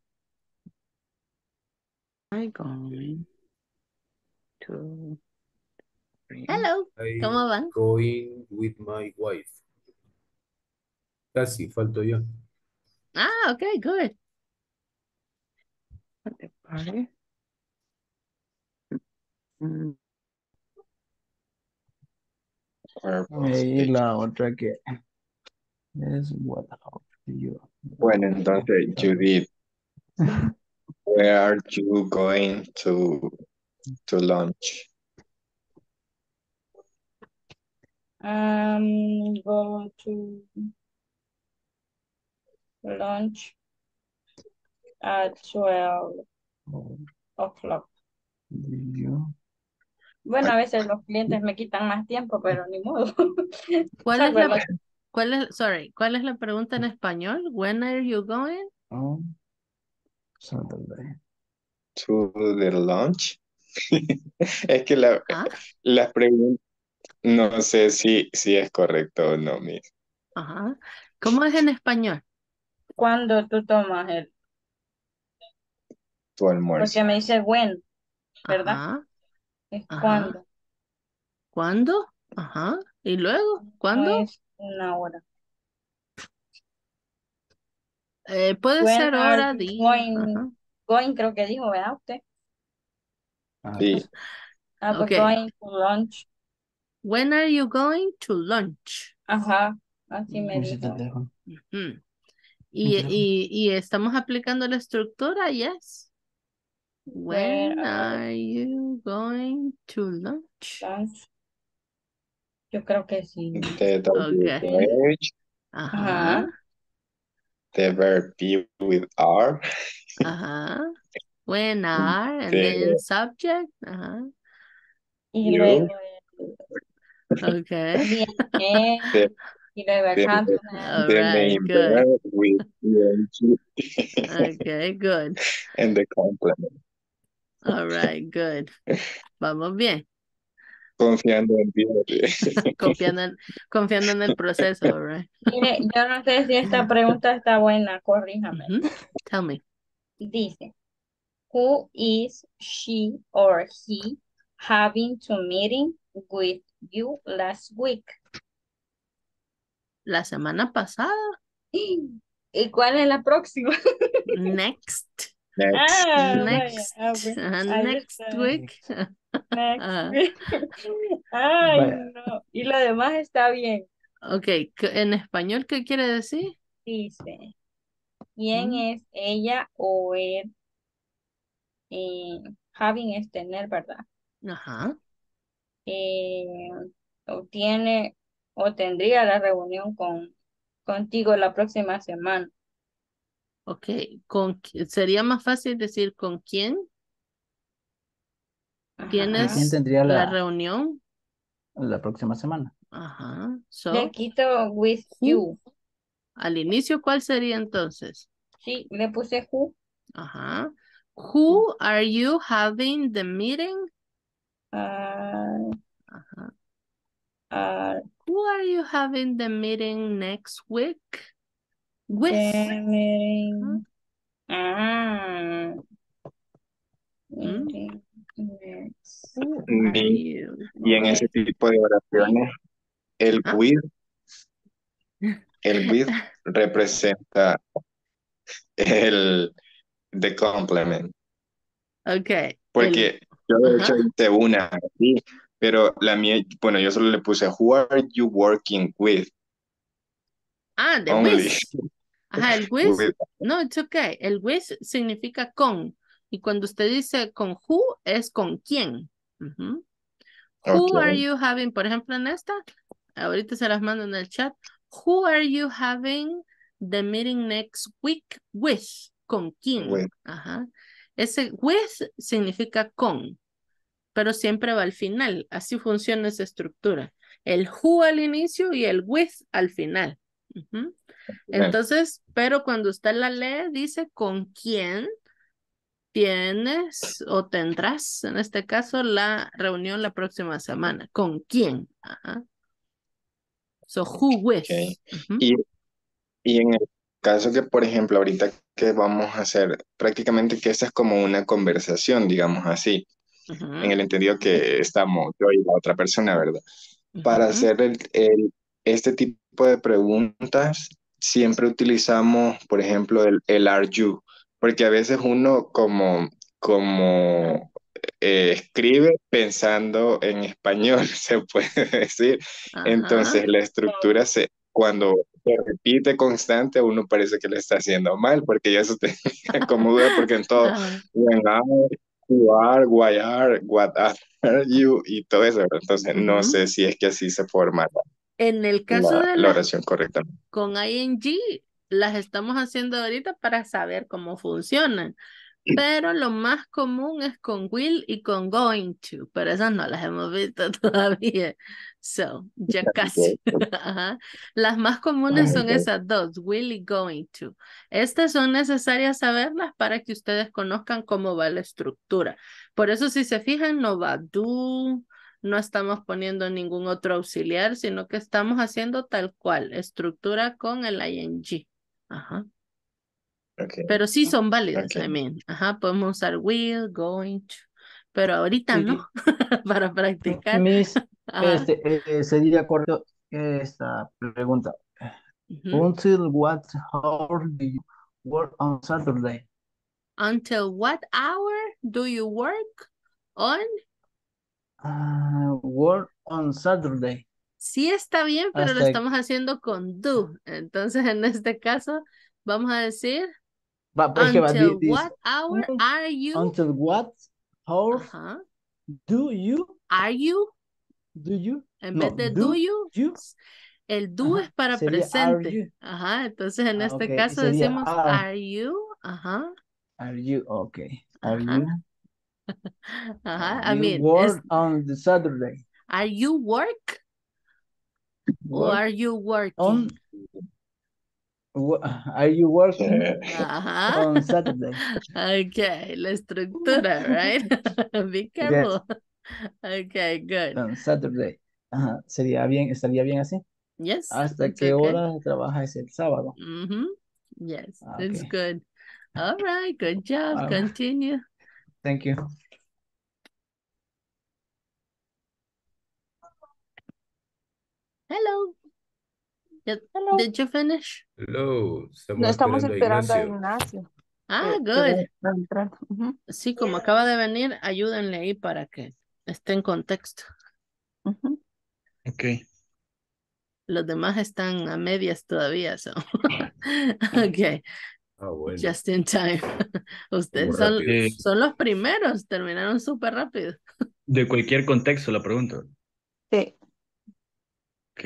I'm going to... Hello, I ¿cómo van? Going with my wife. Casi, falto yo. Ah, okay, good. The party. Mm. Ahí la otra que es what house do you... Bueno, entonces, Judith, where are you going to to lunch? Um, go to lunch at twelve o'clock. Bueno, a veces los clientes me quitan más tiempo, pero ni modo. ¿Cuál es la, cuál es, sorry, ¿cuál es la pregunta en español? When are you going? Oh, Saturday. To the lunch. Es que la, ¿Ah? la pregunta, no sé si, si es correcto o no, mira. Ajá. ¿Cómo es en español? ¿Cuándo tú tomas el? Tu almuerzo. Porque me dice when, ¿verdad? Ajá. Es cuándo. ¿Cuándo? Ajá. ¿Y luego? ¿Cuándo? Es una hora. Eh, puede when ser hora, día. Going, going, creo que dijo, ¿verdad usted? Sí. Ah, pues okay. Going to lunch. When are you going to lunch? Ajá, así me dijo. Uh-huh. y, y, y estamos aplicando la estructura, yes. When are you going to lunch? Yo creo que sí. The okay. Ajá. The verb be with are. Ajá. When are, and the, then subject. Ajá. Y luego. Okay. The, y luego el handle. All right, good. With okay, good. And the complement. All right, good. Vamos bien. Confiando en ti. Confiando en, confiando en el proceso, right? Mire, yo no sé si esta pregunta está buena, corríjame. Mm-hmm. Tell me. Dice, who is she or he having to meeting with you last week? La semana pasada. ¿Y cuál es la próxima? Next. Next, ah, next, vaya, ah, bueno. uh, next week. Next week. Ay, bueno. No. Y lo demás está bien. Ok, ¿en español qué quiere decir? Dice, ¿quién mm. es ella o él? Eh, having es tener, ¿verdad? Ajá. Eh, o tiene o tendría la reunión con contigo la próxima semana. Ok, con, sería más fácil decir con quién. Ajá. ¿Tienes ¿Quién tendría la, la reunión? La próxima semana. Ajá. So, le quito with who. You. Al inicio, ¿cuál sería entonces? Sí, le puse who. Ajá. Who are you having the meeting? Uh, Ajá. Uh, who are you having the meeting next week? With meeting. Uh -huh. Ah. Meeting. Mm. Y, y en ese tipo de oraciones, el ah. with, el with representa el the complement. Okay. Porque el, yo de uh -huh. hecho hice una así, pero la mía, bueno, yo solo le puse who are you working with? Ah, the only. With. Ajá, el with, no, it's okay. El with significa con. Y cuando usted dice con who, es con quién. Uh-huh. Okay. Who are you having, por ejemplo, en esta, ahorita se las mando en el chat. Who are you having the meeting next week with? ¿Con quién? With. Ajá. Ese with significa con, pero siempre va al final. Así funciona esa estructura. El who al inicio y el with al final. Uh-huh. Entonces, pero cuando usted la lee, dice con quién tienes o tendrás, en este caso, la reunión la próxima semana. ¿Con quién? Ajá. So, who with. Okay. Uh-huh. y, y en el caso que, por ejemplo, ahorita que vamos a hacer, prácticamente que esta es como una conversación, digamos así, uh-huh. en el entendido que estamos yo y la otra persona, ¿verdad? Uh-huh. Para hacer el, el, este tipo de preguntas siempre utilizamos, por ejemplo, el, el are you. porque a veces uno como, como eh, escribe pensando en español, se puede decir. Ajá. Entonces la estructura se... Cuando se repite constante, uno parece que le está haciendo mal, porque ya se tenía como duda, porque en todo, when I, who are, why are, what are you, y todo eso, ¿verdad? Entonces, uh-huh. no sé si es que así se forma en el caso la, de la, la oración correctamente. Con I N G, las estamos haciendo ahorita para saber cómo funcionan, pero lo más común es con will y con going to, pero esas no las hemos visto todavía. So, ya casi. Ajá. Las más comunes son esas dos, will y going to. Estas son necesarias saberlas para que ustedes conozcan cómo va la estructura. Por eso, si se fijan, no va do, no estamos poniendo ningún otro auxiliar, sino que estamos haciendo tal cual, estructura con el I N G. Ajá. Okay. Pero sí son válidas también. Okay. Ajá, podemos usar will, going to, pero ahorita no, para practicar. Miss, este, eh, sería correcto esta pregunta. Uh-huh. Until what hour do you work on Saturday? Until what hour do you work on? Uh, work on Saturday. Sí está bien, pero Hasta lo estamos haciendo con do. Entonces, en este caso, vamos a decir... But, until but this, what hour are you? Until what hour uh-huh. do you? Are you? Do you? En no, vez de do, do you, you, el do uh-huh. es para sería presente. Ajá, entonces en este okay. caso sería decimos are, are you? Ajá. Are you? Okay. Are uh-huh. you? Ajá, I mean, work es, on the Saturday. Are you work? Work. Or are you working? On... Are you working uh-huh. on Saturday? Okay, la estructura, right? Be careful. Yes. Okay, good. On Saturday. Ajá, sería bien, estaría bien así. Yes. ¿Hasta qué okay. hora trabajas el sábado? Mm-hmm. Yes, okay. That's good. All right, good job. All Continue. Right. Thank you. Hello. Hello. Did you finish? Hello. Estamos no estamos esperando a Ignacio. Ignacio. Ah, eh, good. Uh-huh. Sí, como acaba de venir, ayúdenle ahí para que esté en contexto. Uh-huh. Ok. Los demás están a medias todavía. So. Ok. Ah, bueno. Just in time. Ustedes son, eh, son los primeros, terminaron súper rápido. De cualquier contexto la pregunta. Sí. Ok.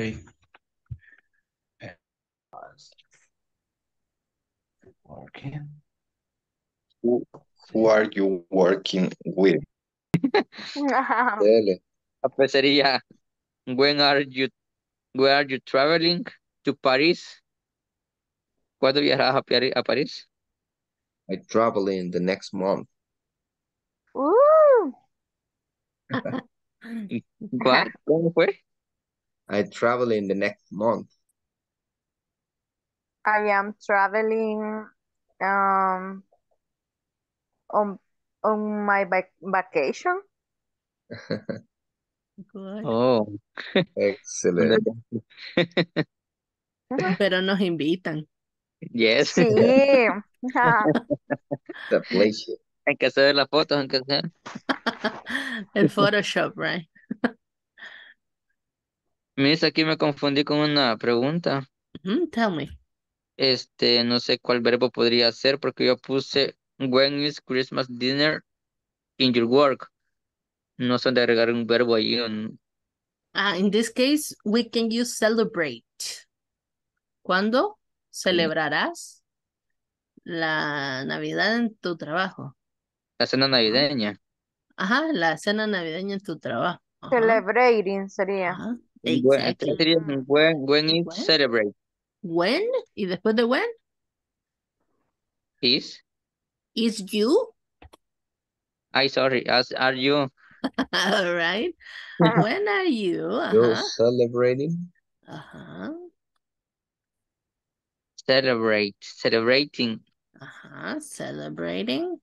Working. Who, who are you working with? When are you where are you traveling to Paris? ¿Cuándo viajarás a París? I travel in the next month. Ooh. ¿Cómo fue? I travel in the next month. I am traveling um, on, on my vac vacation. Good. Oh, excellent. Pero nos invitan. Yes. Sí. The pleasure. Hay que hacer las fotos, hay que hacer. El Photoshop, right? Miss, aquí me confundí con una pregunta. Mm, tell me. Este, no sé cuál verbo podría ser porque yo puse when is Christmas dinner in your work. No son de agregar un verbo ahí. En... Ah, in this case, we can use celebrate. ¿Cuándo celebrarás la Navidad en tu trabajo? La cena navideña. Ajá, la cena navideña en tu trabajo. Ajá. Celebrating sería. Ajá. Exactly. Sería when, when is when? Celebrate. When, y después de when? Is. Is you? I sorry, as are you. All right. When are you? Uh-huh. You're celebrating. Uh-huh. Celebrate, celebrating. Uh-huh, celebrating.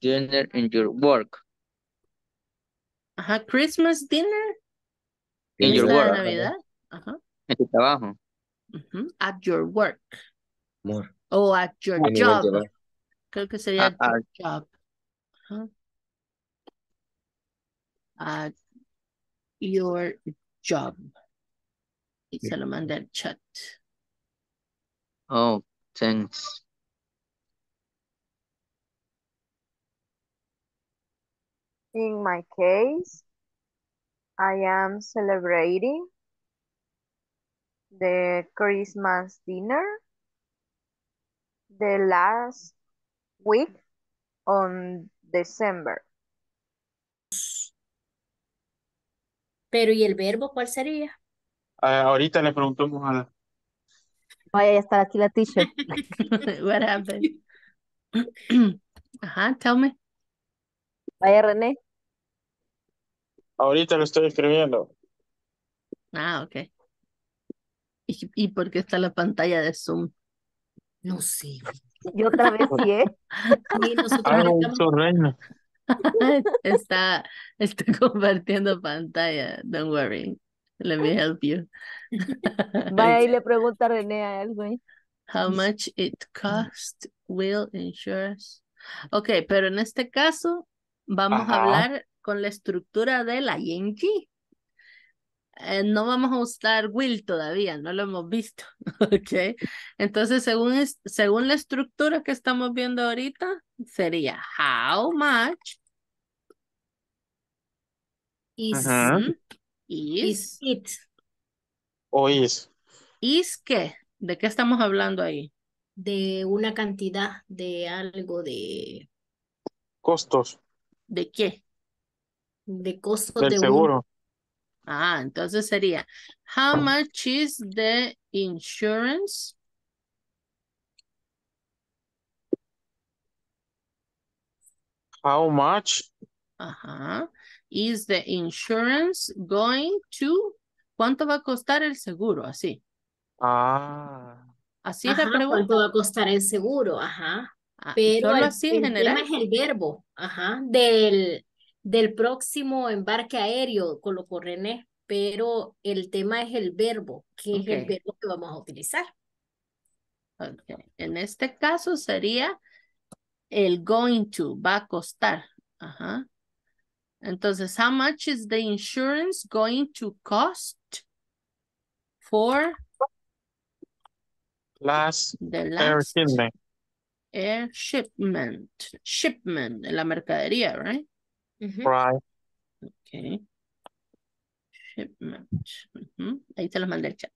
Dinner in your work. Ajá, Christmas dinner. En tu trabajo. Uh-huh. At your work. More. O at your a job. Creo que sería at, at your job. Uh-huh. At your job. Y yeah. Se lo mandé al chat. Oh, thanks. In my case, I am celebrating the Christmas dinner the last week on December. Pero ¿y el verbo cuál sería? Uh, ahorita le preguntamos a la... Vaya a estar aquí la teacher. What happened? Ajá, tell me. Vaya, René. Ahorita lo estoy escribiendo. Ah, ok. ¿Y, y por qué está la pantalla de Zoom? No sé. Yo otra vez sí, ¿eh? Sí, nosotros estamos... está, está compartiendo pantalla. Don't worry. Let me help you. Vaya y le pregunta a René a él, güey. How much it cost will insurance. Ok, pero en este caso vamos Ajá. a hablar con la estructura del ing. Eh, no vamos a usar will todavía, no lo hemos visto. Ok. Entonces, según, según la estructura que estamos viendo ahorita, sería how much is, is, is it. O is. ¿Is qué? ¿De qué estamos hablando ahí? De una cantidad de algo de... Costos. ¿De qué? De costos del de seguro. Un... Ah, entonces sería, how much is the insurance? How much? Ajá. Is the insurance going to? ¿Cuánto va a costar el seguro? Así. Ah. Así es la pregunta. ¿Cuánto va a costar el seguro? Ajá. Ah, pero el, así en el general. Tema es el verbo, ajá, del, del próximo embarque aéreo, colocó René, pero el tema es el verbo, que okay. es el verbo que vamos a utilizar. Okay. En este caso sería el going to, va a costar, ajá. Entonces, how much is the insurance going to cost for last, the last air shipment, shipment, la mercadería, right? Uh-huh. Right. Okay. Shipment. Uh-huh. Ahí te los mandé el chat.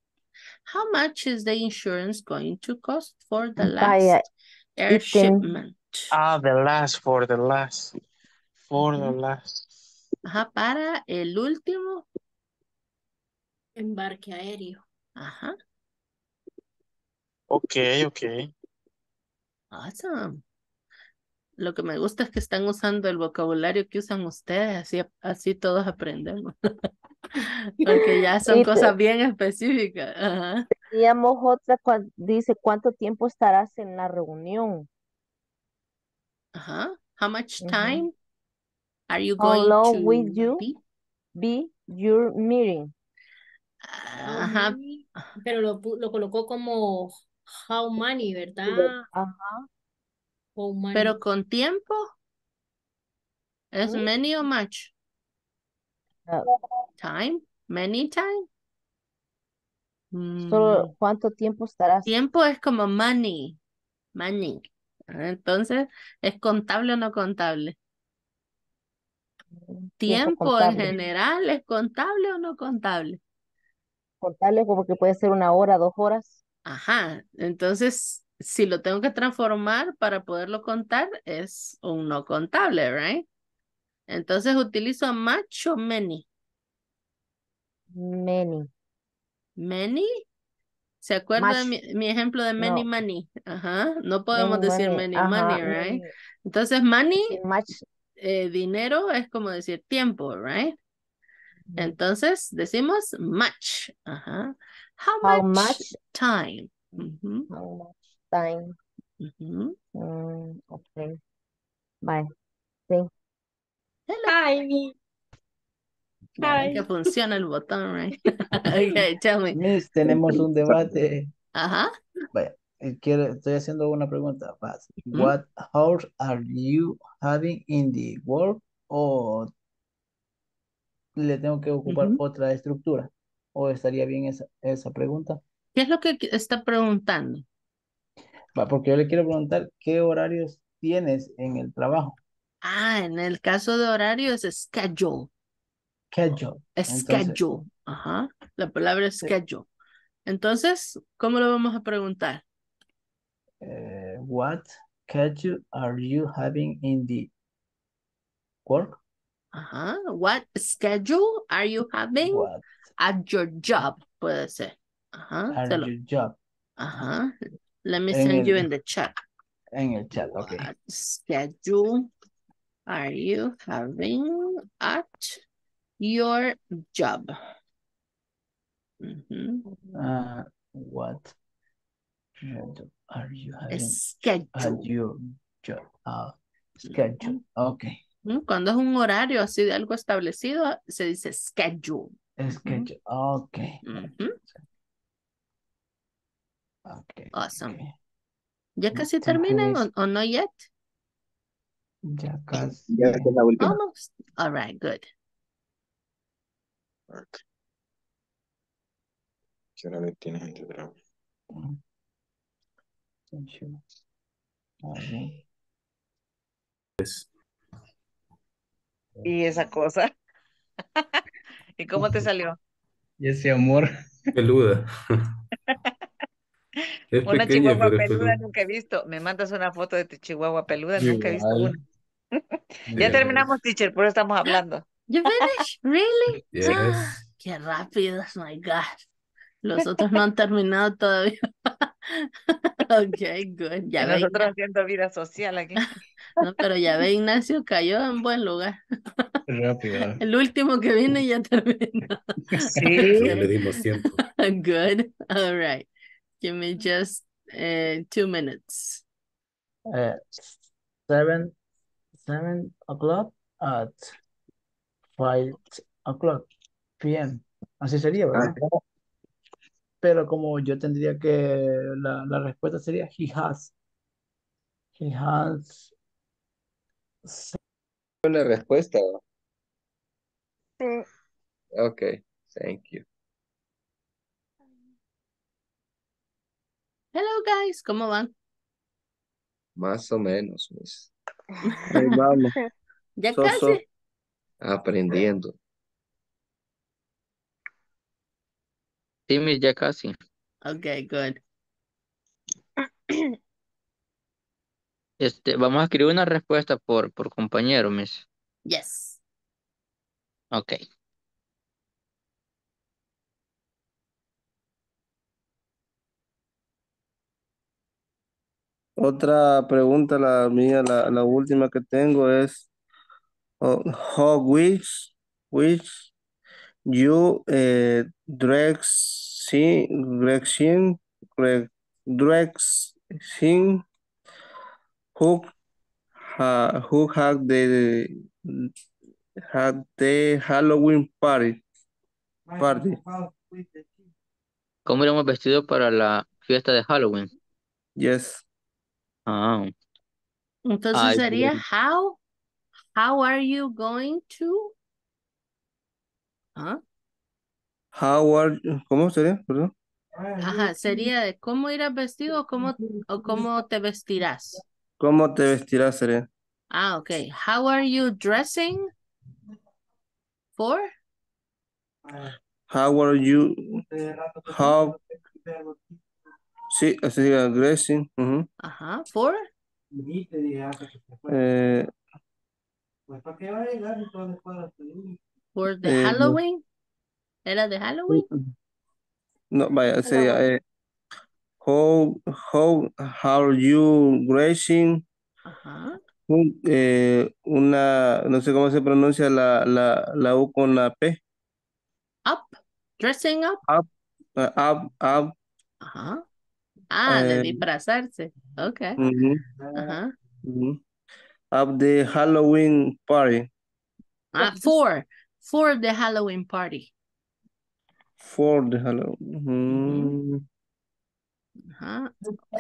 How much is the insurance going to cost for the last Vaya, air shipment? Can... Ah, the last, for the last, for uh-huh. the last. Ajá, para el último embarque aéreo. Ajá. Okay, okay. Awesome. Lo que me gusta es que están usando el vocabulario que usan ustedes, así, así todos aprendemos. Porque ya son cosas bien específicas. Ajá. Teníamos otra, cuando dice, ¿cuánto tiempo estarás en la reunión? Ajá. How much time uh-huh. are you going to be? How long will you be? be your meeting? Ajá. Pero lo, lo colocó como... How many, ¿verdad? Ajá. How many. Pero con tiempo. ¿Es sí. many o much? No. Time. Many time. Solo cuánto tiempo estarás. Tiempo es como money. Money. Entonces, ¿es contable o no contable? Tiempo, tiempo contable. En general, ¿es contable o no contable? Contable como que puede ser una hora, dos horas. Ajá, entonces, si lo tengo que transformar para poderlo contar, es un no contable, right? Entonces, ¿utilizo much o many? Many. ¿Many? ¿Se acuerda mi, mi ejemplo de many, no. money? Ajá, no podemos many, decir many, many, Ajá, money, right? Many. Entonces, money, eh, dinero, es como decir tiempo, right? Entonces, decimos much. Ajá. How, How much, much time? Uh-huh. How much time? Uh-huh. Mm, okay. Bye. Thank. Hello. Hi. Hi. Que funciona el botón, right? Okay, tell me. Miss, tenemos un debate. Ajá. Bueno, quiero, estoy haciendo una pregunta fácil. Mm. What hours are you having in the work? O le tengo que ocupar mm-hmm. otra estructura. ¿O estaría bien esa, esa pregunta? ¿Qué es lo que está preguntando? Va, porque yo le quiero preguntar qué horarios tienes en el trabajo. Ah, en el caso de horario es schedule. Schedule. Schedule. Ajá. La palabra es schedule. Entonces, ¿cómo lo vamos a preguntar? Uh, what schedule are you having in the work? Ajá. What schedule are you having what? At your job? Puede ser. Ajá. At Solo. Your job. Ajá. Let me send en you el, in the chat. En el chat, what okay. Schedule are you having at your job? Mm-hmm. Uh, what are you having schedule. At your job? Uh, schedule, okay. Cuando es un horario así de algo establecido, se dice schedule. Schedule, mm-hmm. okay. Mm-hmm. Okay. Awesome. Okay. ¿Ya casi entonces, terminan o, o no yet? Ya casi. Ya es la última. Almost. All right, good. Okay. ¿Qué hora le tienes en tu trabajo? Y esa cosa. ¿Y cómo te salió? Y ese amor. Peluda. Es una pequeña, chihuahua peluda, peluda nunca he visto. Me mandas una foto de tu chihuahua peluda, you nunca he visto una. Ya terminamos, teacher, por eso estamos hablando. You finished? Really? Yes. Ah, qué rápido, my God. Los otros no han terminado todavía. Ok, good. Ya ve, nosotros haciendo vida social aquí. No, pero ya ve, Ignacio cayó en buen lugar. Rápido. El último que viene ya terminó. Sí. Le dimos tiempo. Good. All right. Give me just uh, two minutes. Uh, seven, seven o'clock at five o'clock p m. Así sería, ¿verdad? Ah. Pero como yo tendría que, la, la respuesta sería he has. He has. La respuesta. Sí. Okay, thank you. Hello guys, ¿cómo van? Más o menos, Miss. Ahí vamos. Ya so, casi. So, aprendiendo. Sí, Miss, ya casi. Okay, good. Este, vamos a escribir una respuesta por, por compañero, Miss. Yes. Okay. Otra pregunta, la mía, la, la última que tengo es uh, how which which you uh, dressing dressing dressing who uh, who had the had the Halloween party party. ¿Cómo iremos vestidos para la fiesta de Halloween? Yes. Oh. Entonces I sería will. how how are you going to huh? how are ¿Cómo sería? Perdón. Ajá, sería de cómo irás vestido o cómo o cómo te vestirás. ¿Cómo te vestirás sería? Ah, okay. How are you dressing for? How are you how Sí, así diga, dressing. Uh-huh. Ajá, ¿for? Eh, ¿For the eh, Halloween? ¿Era de Halloween? No, vaya, sería, eh, how, how, how are you dressing? Ajá. Un, eh, una, no sé cómo se pronuncia la, la, la U con la P. Up, dressing up. Up, uh, up, up. Ajá. Ah, de disfrazarse. Uh, okay. Uh-huh. Uh-huh. Uh-huh. Of the Halloween party. Ah, for for the Halloween party. For the Halloween. Mm-hmm. Ajá.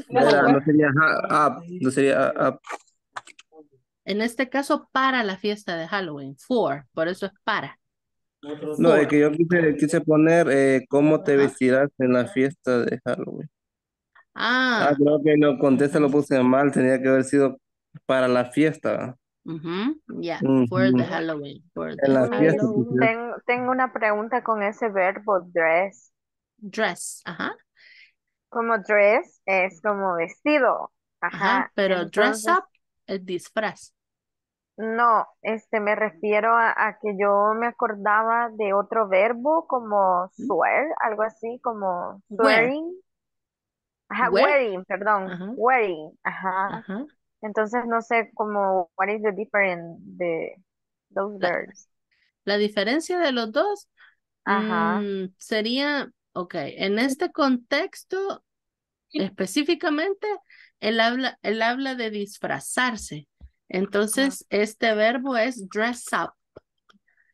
Era, no sería up, no sería up. En este caso, para la fiesta de Halloween. For, por eso es para. No, es que yo quise, quise poner eh, cómo te vestirás en la fiesta de Halloween. Ah. Ah, creo que lo contesta, lo puse mal. Tenía que haber sido para la fiesta. Uh-huh. Yeah, uh-huh. For the Halloween. For the en la fiesta. Tengo, tengo una pregunta con ese verbo dress. Dress, ajá. Como dress es como vestido. Ajá, ajá, pero entonces, dress up es disfraz. No, este me refiero a, a que yo me acordaba de otro verbo como swear, algo así como swearing. Ajá, Wear. wearing, perdón, ajá. wearing. Ajá. ajá. Entonces no sé como what is the difference de those verbs. La, la diferencia de los dos ajá. Mmm, sería, ok, en este contexto específicamente él habla, él habla de disfrazarse. Entonces, uh-huh. este verbo es dress up.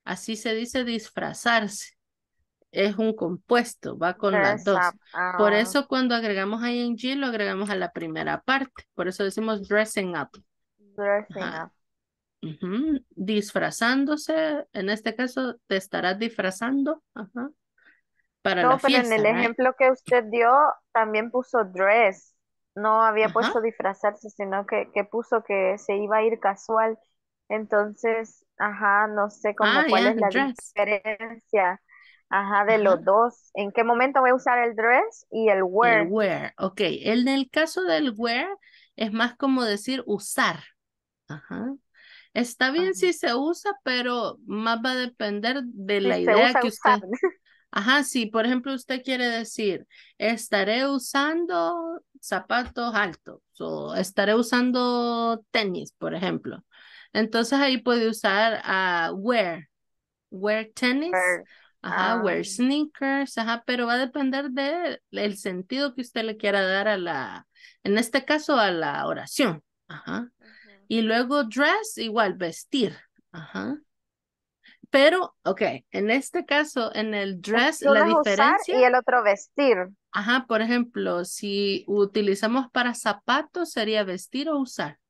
Así se dice disfrazarse. Es un compuesto, va con dress las dos. Uh-huh. Por eso cuando agregamos ing lo agregamos a la primera parte. Por eso decimos dressing up. Dressing Ajá. up. Uh-huh. Disfrazándose. En este caso, te estarás disfrazando. Ajá. Para no, la pero fiesta, en el ¿no? ejemplo que usted dio, también puso dress. No había Ajá. puesto disfrazarse, sino que, que puso que se iba a ir casual. Entonces, ajá, no sé cómo ah, cuál yeah, es la dress. diferencia ajá, de ajá. los dos. ¿En qué momento voy a usar el dress y el wear? El wear, ok. En el caso del wear, es más como decir usar. Ajá. Está bien ajá. si se usa, pero más va a depender de la si idea usa, que usar. usted... Ajá, sí, por ejemplo, usted quiere decir, estaré usando zapatos altos o estaré usando tenis, por ejemplo. Entonces ahí puede usar uh, wear, wear tenis, wear, ajá, um, wear sneakers, ajá, pero va a depender del el sentido que usted le quiera dar a la, en este caso a la oración, ajá. Uh-huh. Y luego dress, igual, vestir, ajá. Pero, ok, en este caso, en el dress, la diferencia... y el otro vestir. Ajá, por ejemplo, si utilizamos para zapatos, ¿sería vestir o usar?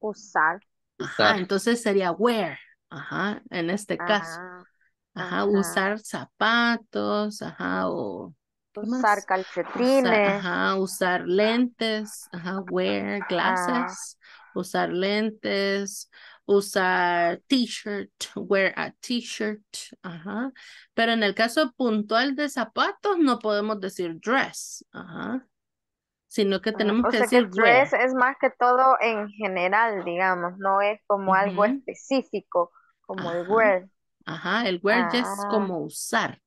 Usar. Ajá, entonces sería wear, ajá, en este ajá. caso. Ajá, ajá, usar zapatos, ajá, o... Usar calcetines. Usar, ajá, usar lentes, ajá, wear, glasses, ajá. usar lentes... usar t-shirt, wear a t-shirt, ajá. Pero en el caso puntual de zapatos no podemos decir dress, ajá. Sino que tenemos o que sea decir que dress wear. Es más que todo en general, digamos, no es como uh-huh. algo específico, como ajá. el wear. Ajá, el wear ajá. es como usar,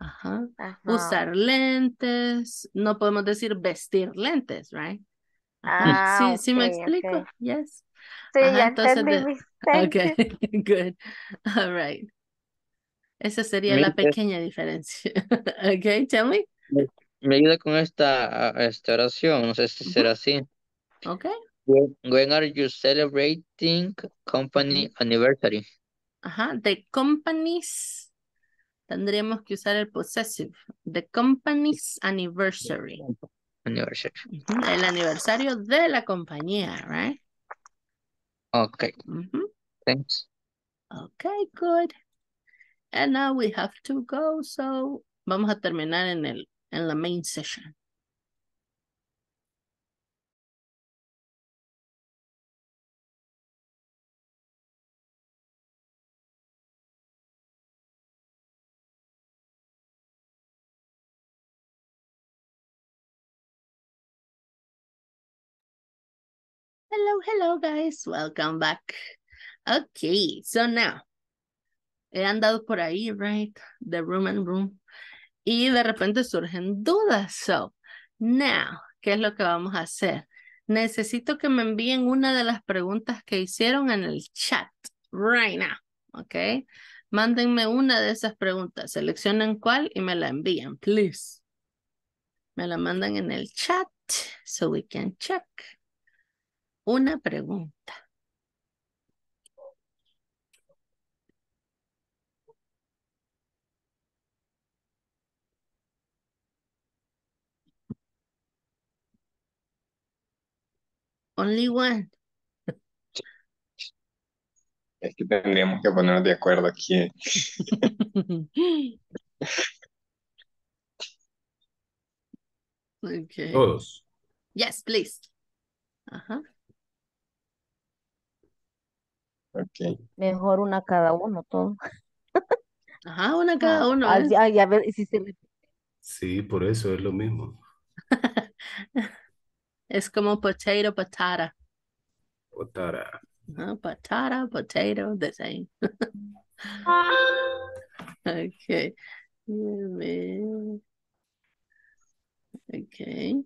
ajá. ajá. Usar lentes, no podemos decir vestir lentes, right? Ah, sí, okay, sí me explico, okay. yes. Sí, ajá, ya entendí. Okay, good. All right. Esa sería me la pequeña te... diferencia. Okay, tell me. Me, me ayuda con esta, esta oración, no sé si uh-huh. será así. Okay. When, when are you celebrating company anniversary? Ajá, the company's, tendríamos que usar el possessive. The company's anniversary. Anniversary. Uh-huh. El aniversario de la compañía, right? Okay. Mm-hmm. Thanks. Okay, good. And now we have to go, so vamos a terminar en el en la main session. Hello, hello guys, welcome back. Okay, so now, he andado por ahí, right? The room and room. Y de repente surgen dudas. So, now, ¿qué es lo que vamos a hacer? Necesito que me envíen una de las preguntas que hicieron en el chat, right now, okay? Mándenme una de esas preguntas, seleccionen cuál y me la envían, please. Me la mandan en el chat, so we can check. Una pregunta. Only one. Es que tendríamos que ponernos de acuerdo aquí. Okay. Todos. Yes, please. Ajá. Okay. Mejor una cada uno, todo. Ajá, una cada uno. Ah, ¿eh? Ay, a ver si se repite. Sí, por eso es lo mismo. Es como potato, patata. Patata. Uh, patata, potato, the same. Okay. Okay.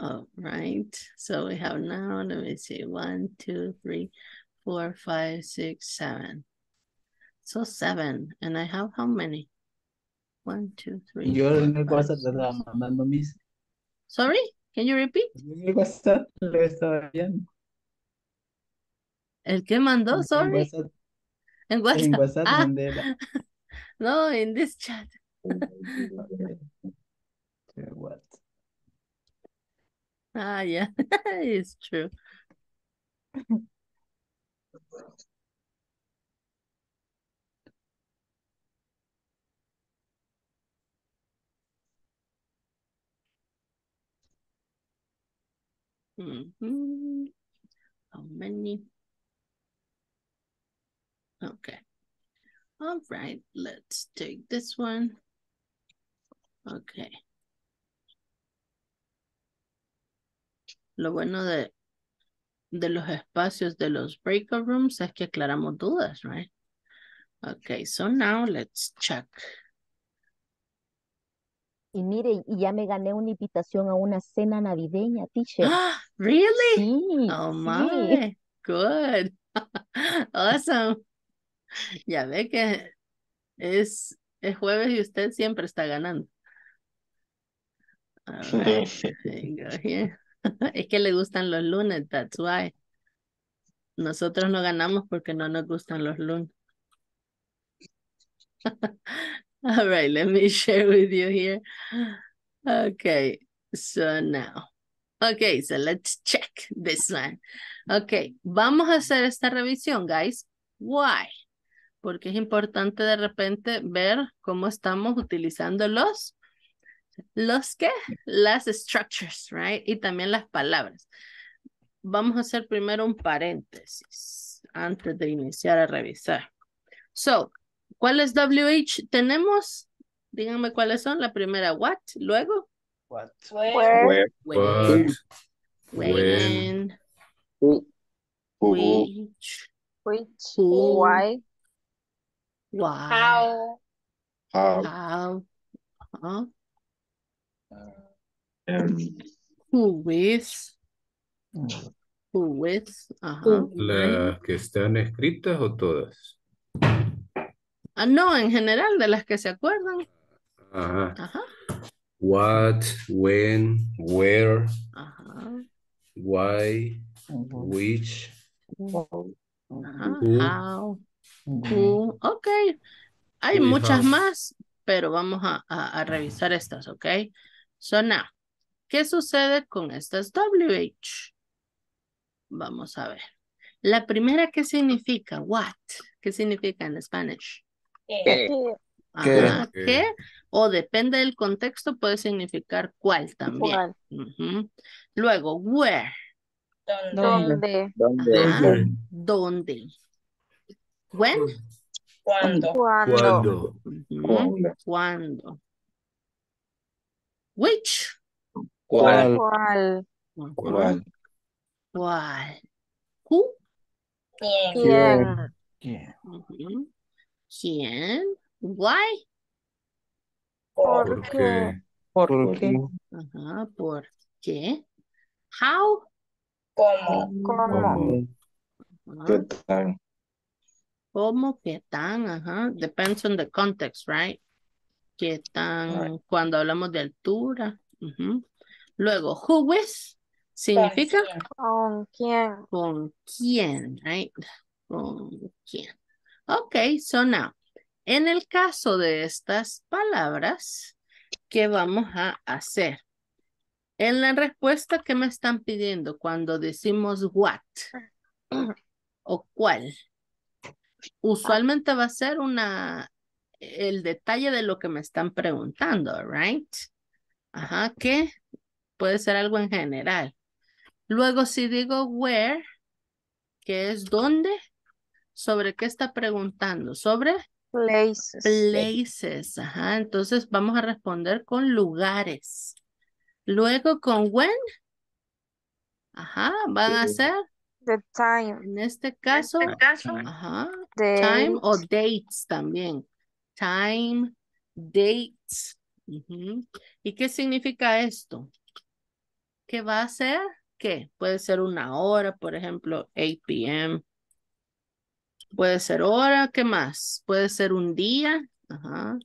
All right. So we have now, let me see, one, two, three, four, five, six, seven. So seven. And I have how many? One, two, three. Yo four, en el WhatsApp le estaba mandando mis. Sorry, can you repeat? En el WhatsApp le estaba viendo. ¿El que mandó? En, sorry. En WhatsApp. En WhatsApp. En WhatsApp ah. mandé la... No, in this chat. What? Ah, yeah, it's true. Mm-hmm. How many? Okay. All right, let's take this one. Okay. Lo bueno de, de los espacios de los breakout rooms es que aclaramos dudas, right? Okay, so now let's check. Y miren, y ya me gané una invitación a una cena navideña, teacher. Really? Sí, oh, my. Sí. Good. Awesome. Ya ve que es, es jueves y usted siempre está ganando. All right. Go here. Es que le gustan los lunes, that's why. Nosotros no ganamos porque no nos gustan los lunes. All right, let me share with you here. Okay, so now. Okay, so let's check this one. Okay, vamos a hacer esta revisión, guys. Why? Porque es importante de repente ver cómo estamos utilizando los Los que, las structures, right? Y también las palabras. Vamos a hacer primero un paréntesis antes de iniciar a revisar. So, ¿cuáles W H tenemos? Díganme cuáles son. La primera, what, luego. What. Where. Where. When. Which. Which. Why. Why. How. How. How. Um, who with who with uh-huh. ¿Las que están escritas o todas? Ah, no, en general de las que se acuerdan. Ajá. Ajá. What, when, where, ajá. Why, which, ajá. Who, how, who. Okay. Hay muchas have. Más, pero vamos a, a, a revisar estas, ¿ok? So now, ¿qué sucede con estas W H? Vamos a ver. La primera, ¿qué significa? What. ¿Qué significa en Spanish? ¿Qué? Ajá, ¿qué? ¿Qué? O depende del contexto, puede significar cuál también. ¿Cuál? Uh-huh. Luego, where. ¿Dónde? ¿Dónde? Ajá. ¿Dónde? When. ¿Cuándo? ¿Cuándo? ¿Cuándo? ¿Cuándo? Which? ¿Cuál? ¿Cuál? ¿Cuál? ¿Cuál? Who? ¿Quién? ¿Quién? ¿Quién? Why? ¿Por qué? ¿Por qué? Ajá, ¿por qué? How? ¿Cómo? ¿Cómo? ¿Qué tan? ¿Cómo? ¿Qué tan? Ajá. Depends on the context, right? Que están cuando hablamos de altura. Uh-huh. Luego, who with significa con quién. Con quién, right? Con quién. Ok, so now, en el caso de estas palabras, ¿qué vamos a hacer? En la respuesta que me están pidiendo cuando decimos what o cuál, usualmente va a ser una, el detalle de lo que me están preguntando, right? Ajá, que puede ser algo en general. Luego si digo where, que es dónde, ¿sobre qué está preguntando? Sobre places. Places, ajá. Entonces vamos a responder con lugares. Luego con when, ajá, van a ser the time. En este caso, en este caso ajá, time o dates también. Time, dates. Uh-huh. ¿Y qué significa esto? ¿Qué va a ser? ¿Qué? Puede ser una hora, por ejemplo, eight p m Puede ser hora, ¿qué más? Puede ser un día. Ajá.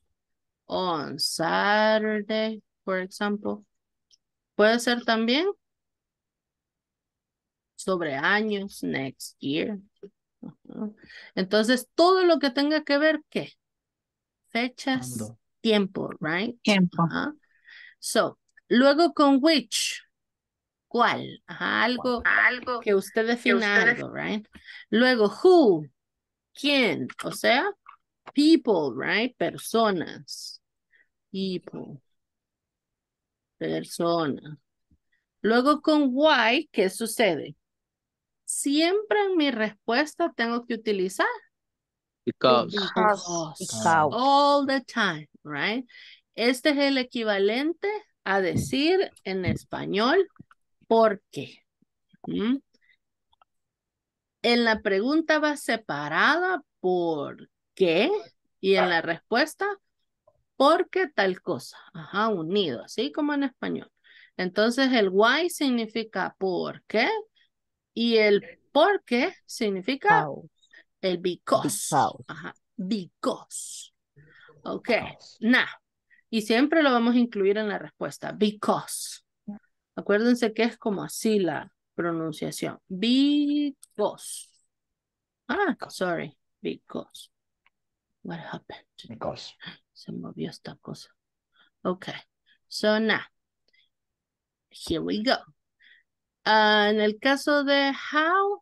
On Saturday, por ejemplo. Puede ser también sobre años, next year. Ajá. Entonces, todo lo que tenga que ver, ¿qué? Fechas, Ando. tiempo, right? Tiempo. Ajá. So, luego con which, ¿cuál? Ajá, algo, algo que usted defina que usted... algo, right? Luego, who, ¿quién? O sea, people, right? Personas. People. Persona. Luego con why, ¿qué sucede? Siempre en mi respuesta tengo que utilizar because. Because. Because. All the time, right? Este es el equivalente a decir en español ¿por qué? ¿Mm? En la pregunta va separada por qué y en la respuesta porque tal cosa. Ajá, unido, así como en español. Entonces el why significa por qué y el por qué significa how. El because. Because. Ajá, because. Ok, because. Now. Y siempre lo vamos a incluir en la respuesta. Because. Acuérdense que es como así la pronunciación. Because. Ah, sorry. Because. What happened? Because. Se movió esta cosa. Ok. So now. Here we go. Uh, en el caso de how.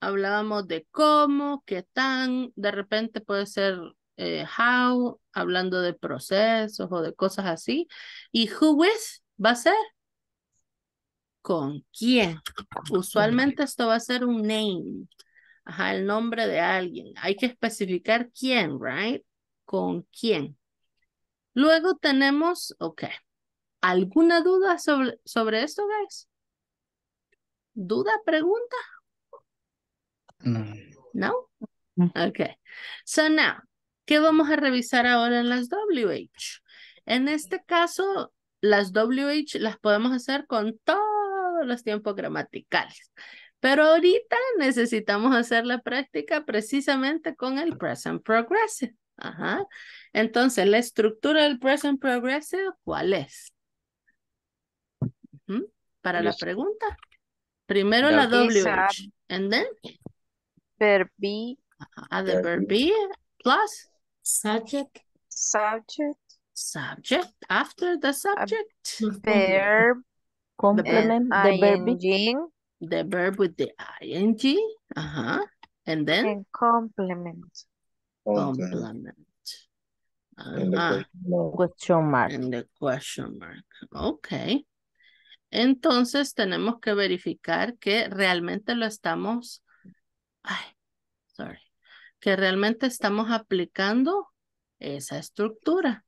Hablábamos de cómo, qué tan, de repente puede ser eh, how, hablando de procesos o de cosas así. Y who with va a ser con quién. Usualmente esto va a ser un name. Ajá, el nombre de alguien. Hay que especificar quién, right? Con quién. Luego tenemos, ok. ¿Alguna duda sobre, sobre esto, guys? ¿Duda, pregunta? No. No? Ok. So now, ¿qué vamos a revisar ahora en las W H? En este caso, las W H las podemos hacer con todos los tiempos gramaticales. Pero ahorita necesitamos hacer la práctica precisamente con el present progressive. Ajá. Entonces, la estructura del present progressive, ¿cuál es? ¿Mm? Para yes. La pregunta. Primero no, la W H. And then... verb be. Ajá, the verb be plus subject. Subject. Subject. After the subject. Verb. Complement. The verb being. The verb with the ing. Ajá. And then. And complement. Complement. And the question mark. And the question mark. Okay. Entonces tenemos que verificar que realmente lo estamos... Ay, sorry. Que realmente estamos aplicando esa estructura.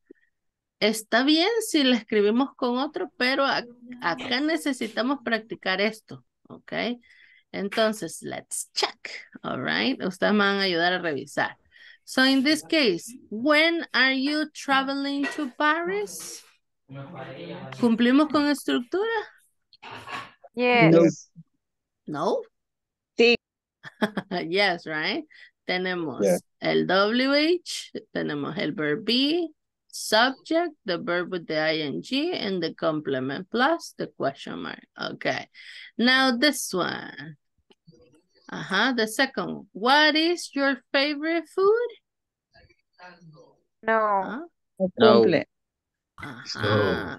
Está bien si la escribimos con otro, pero a, acá necesitamos practicar esto, ¿ok? Entonces, let's check, all right? Ustedes me van a ayudar a revisar. So, in this case, when are you traveling to Paris? ¿Cumplimos con estructura? Yes. No. ¿No? Sí. Yes, right? Tenemos yeah. el W H, tenemos el verb be, subject, the verb with the ing, and the complement plus the question mark. Okay. Now this one. Uh-huh, the second one. What is your favorite food? No. Huh? No. Uh-huh.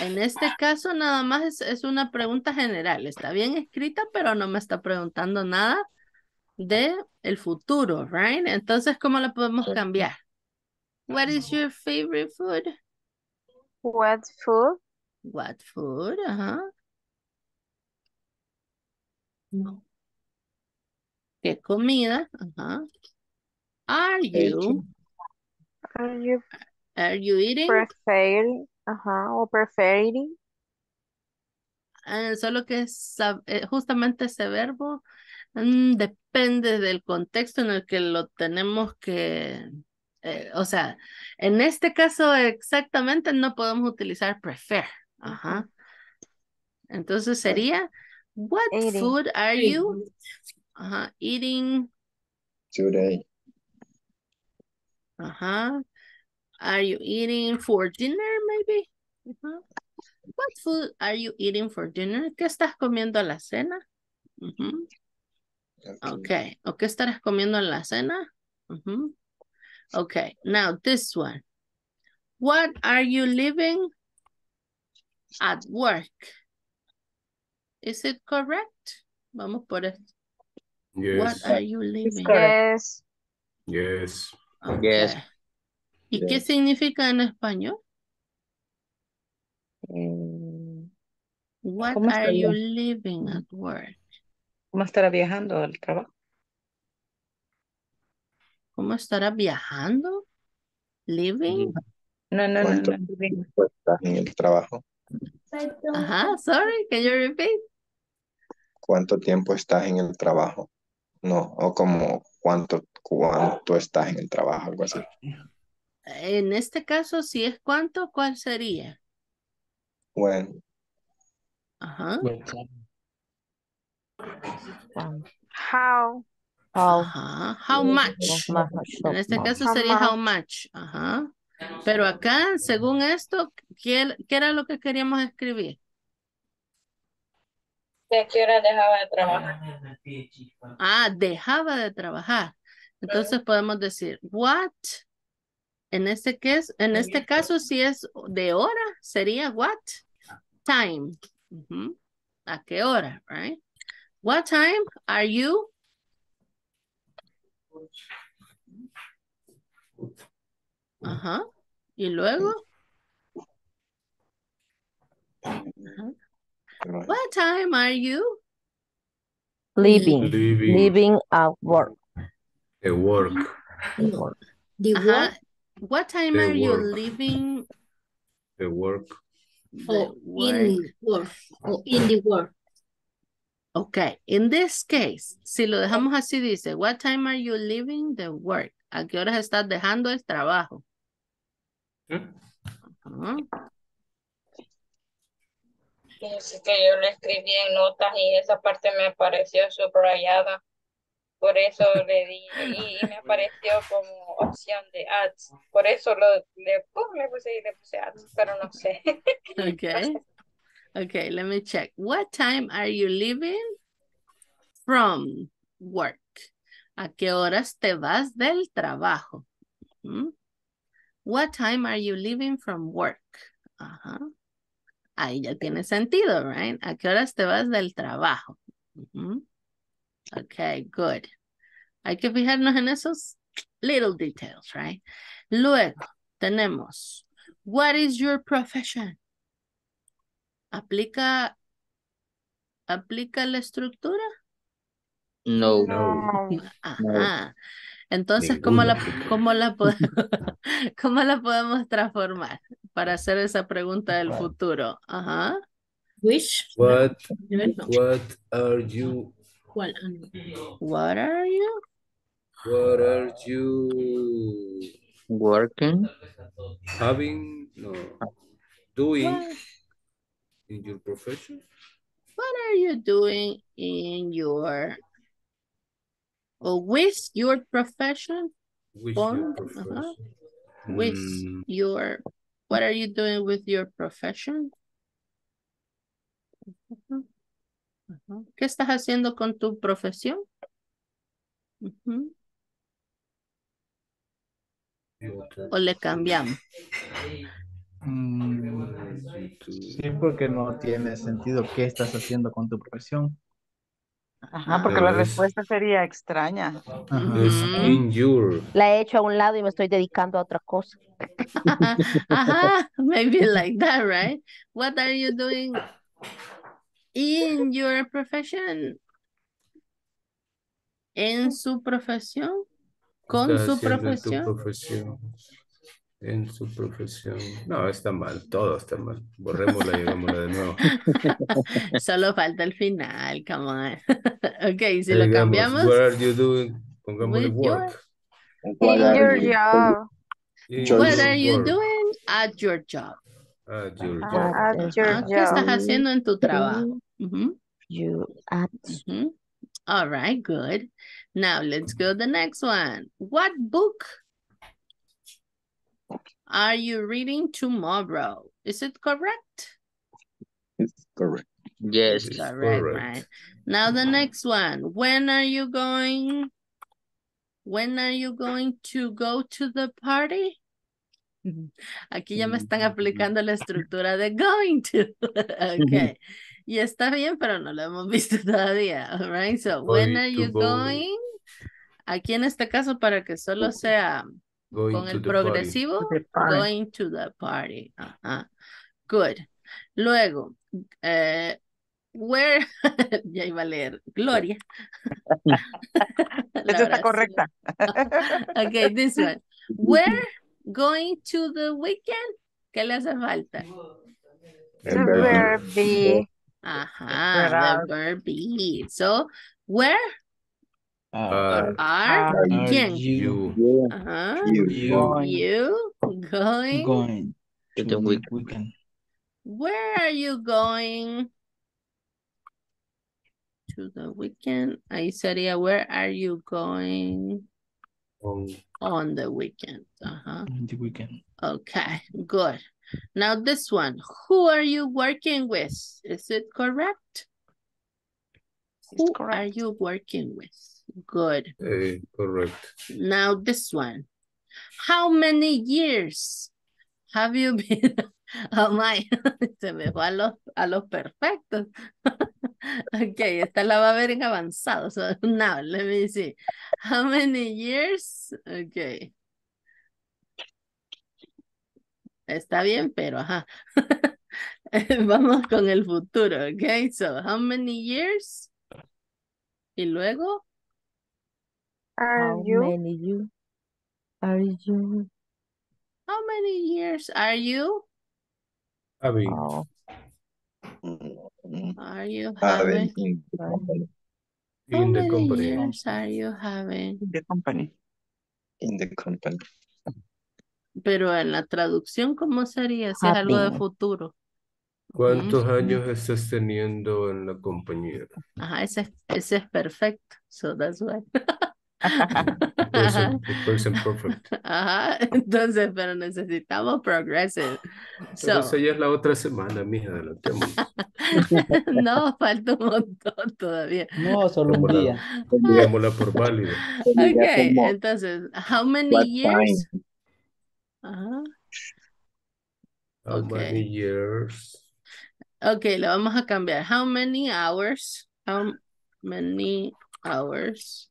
En este caso nada más es, es una pregunta general. Está bien escrita, pero no me está preguntando nada de el futuro, right? Entonces, ¿cómo la podemos cambiar? What is your favorite food? What food? What food? Ajá. No. ¿Qué comida? Ajá. Are you? Are you? Are you eating? Preferring. Ajá, o preferring. Eh, solo que es, justamente ese verbo mm, depende del contexto en el que lo tenemos que... Eh, o sea, en este caso exactamente no podemos utilizar prefer. Ajá. Entonces sería... What eating. Food are you uh-huh, eating today? Uh-huh. Are you eating for dinner maybe? Uh-huh. What food are you eating for dinner? ¿Qué estás comiendo a la cena? Uh-huh. Okay. Okay. ¿O qué estarás comiendo en la cena? Uh-huh. Okay. Now this one. What are you living at work? Is it correct? Vamos por esto. Yes. What are you living? Yes. Yes. Okay. Yes. ¿Y yes. qué significa en español? Mm. What are you living at work? ¿Cómo estará viajando al trabajo? ¿Cómo estará viajando? ¿Living? No, no, no. no. En el trabajo. Ajá, sorry, can you repeat? ¿Cuánto tiempo estás en el trabajo? No, o como cuánto, cuánto estás en el trabajo, algo así. En este caso, si es cuánto, ¿cuál sería? Bueno. Ajá. How. Ajá. How much. En este caso sería how much. Ajá. Pero acá, según esto, ¿qué, ¿qué era lo que queríamos escribir? ¿De qué hora dejaba de trabajar? Ah, dejaba de trabajar. Entonces podemos decir, what? En este, caso, en este caso, si es de hora, sería what? Time. Uh-huh. ¿A qué hora? Right? What time are you? Ajá. ¿Y luego? Ajá. What time are you? Leaving. Leaving, Leaving at work. The work. The work. Ajá. What time the are work. you leaving? The work. The work. In the work. Oh, in the work. Okay. In this case, si lo dejamos así dice, what time are you leaving the work? ¿A qué horas estás dejando el trabajo? Uh-huh. Dice que yo lo escribí en notas y esa parte me apareció subrayada, por eso le di y, y me apareció como opción de ads, por eso lo le, oh, le puse y le puse ads, pero no sé. Okay, okay, let me check. What time are you leaving from work? ¿A qué horas te vas del trabajo? ¿Mm? What time are you leaving from work? Ajá. Ahí ya tiene sentido, right? ¿A qué horas te vas del trabajo? Uh-huh. Okay, good. Hay que fijarnos en esos little details, right? Luego tenemos, what is your profession? ¿Aplica, aplica la estructura? No. no. Ajá. Entonces, ¿cómo la, cómo, la podemos, ¿cómo la podemos transformar para hacer esa pregunta del futuro? Ajá. Which? What, what are you? What are you? What are you? Working? Having? No. Doing? What? In your profession? What are you doing in your or with your profession? With or, your profession. Uh-huh. Mm. With your, what are you doing with your profession? Uh-huh. Uh-huh. ¿Qué estás haciendo con tu profesión? Uh-huh. ¿O le cambiamos? Mm, sí, porque no tiene sentido qué estás haciendo con tu profesión. Ajá, porque la respuesta sería extraña. La he hecho a un lado y me estoy dedicando a otra cosa. Ajá, maybe like that, right? What are you doing in your profession? En su profesión. Con está su profesión. profesión. En su profesión. No, está mal, todo está mal. Borrémosla y hagámosla de nuevo. Solo falta el final, come on. Ok, si digamos, lo cambiamos. What are you doing? Pongámosle work. Your... In your job. In your what are you work. doing at your job? At your job. At your job. ¿Qué estás haciendo en tu trabajo? Uh-huh. You at... Uh-huh. All right, good. Now let's go to the next one. What book are you reading tomorrow? Is it correct? It's correct. Yes, it's correct, correct. Right. Now the next one. When are you going? When are you going to go to the party? Aquí ya me están aplicando la estructura de going to. Okay. Y está bien, pero no lo hemos visto todavía. All right. So, when are you going? Aquí en este caso, para que solo sea going con el progresivo, going to the party. Uh-huh. Good. Luego, eh, where, ya iba a leer, Gloria. Esta está correcta. Ok, this one. Where going to the weekend? ¿Qué le hace falta? The verb be. Ajá, the verb be. So, where? Are, are, are you, you, uh-huh. you, you, you going, going to the weekend? Where are you going to the weekend? Ahí sería, where are you going on, on the weekend? Uh-huh. On the weekend. Okay, good. Now this one, who are you working with? Is it correct? It's who correct. are you working with? Good. Uh, correct. Now this one. How many years have you been? Oh my, se me fue a los, a los perfectos. Okay, esta la va a ver en avanzado. So now, let me see. How many years? Okay. Está bien, pero ajá. Vamos con el futuro, okay? So, how many years? Y luego... Are How you? many you? Are you? How many years are you? Having. Oh. Are you having? In the company. How in the many company. years are you having? In the company. In the company. Pero en la traducción, ¿cómo sería? Si es algo de futuro. ¿Cuántos mm-hmm. años estás teniendo en la compañía? Ajá, ese, ese es perfecto. So that's why. Person, person perfect. Ajá, entonces, pero necesitamos progressive. Pero so, esa es la otra semana, mija, adelantemos. No, falta un montón todavía. No, solo un día. Digámosla por válida. Ok, entonces, how many What years? Ajá. How okay. many years? Ok, lo vamos a cambiar. How many hours? How many hours?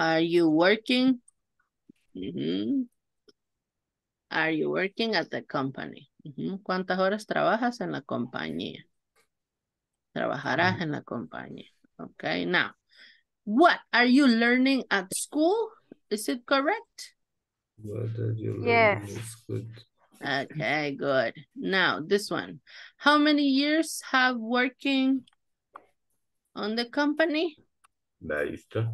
Are you working? Mm-hmm. Are you working at the company? Mm-hmm. ¿Cuántas horas trabajas en la compañía? Trabajarás mm-hmm. en la compañía. Okay, now. What are you learning at school? Is it correct? What are you learning yeah. at school? Okay, good. Now, this one. How many years have working on the company? Listo.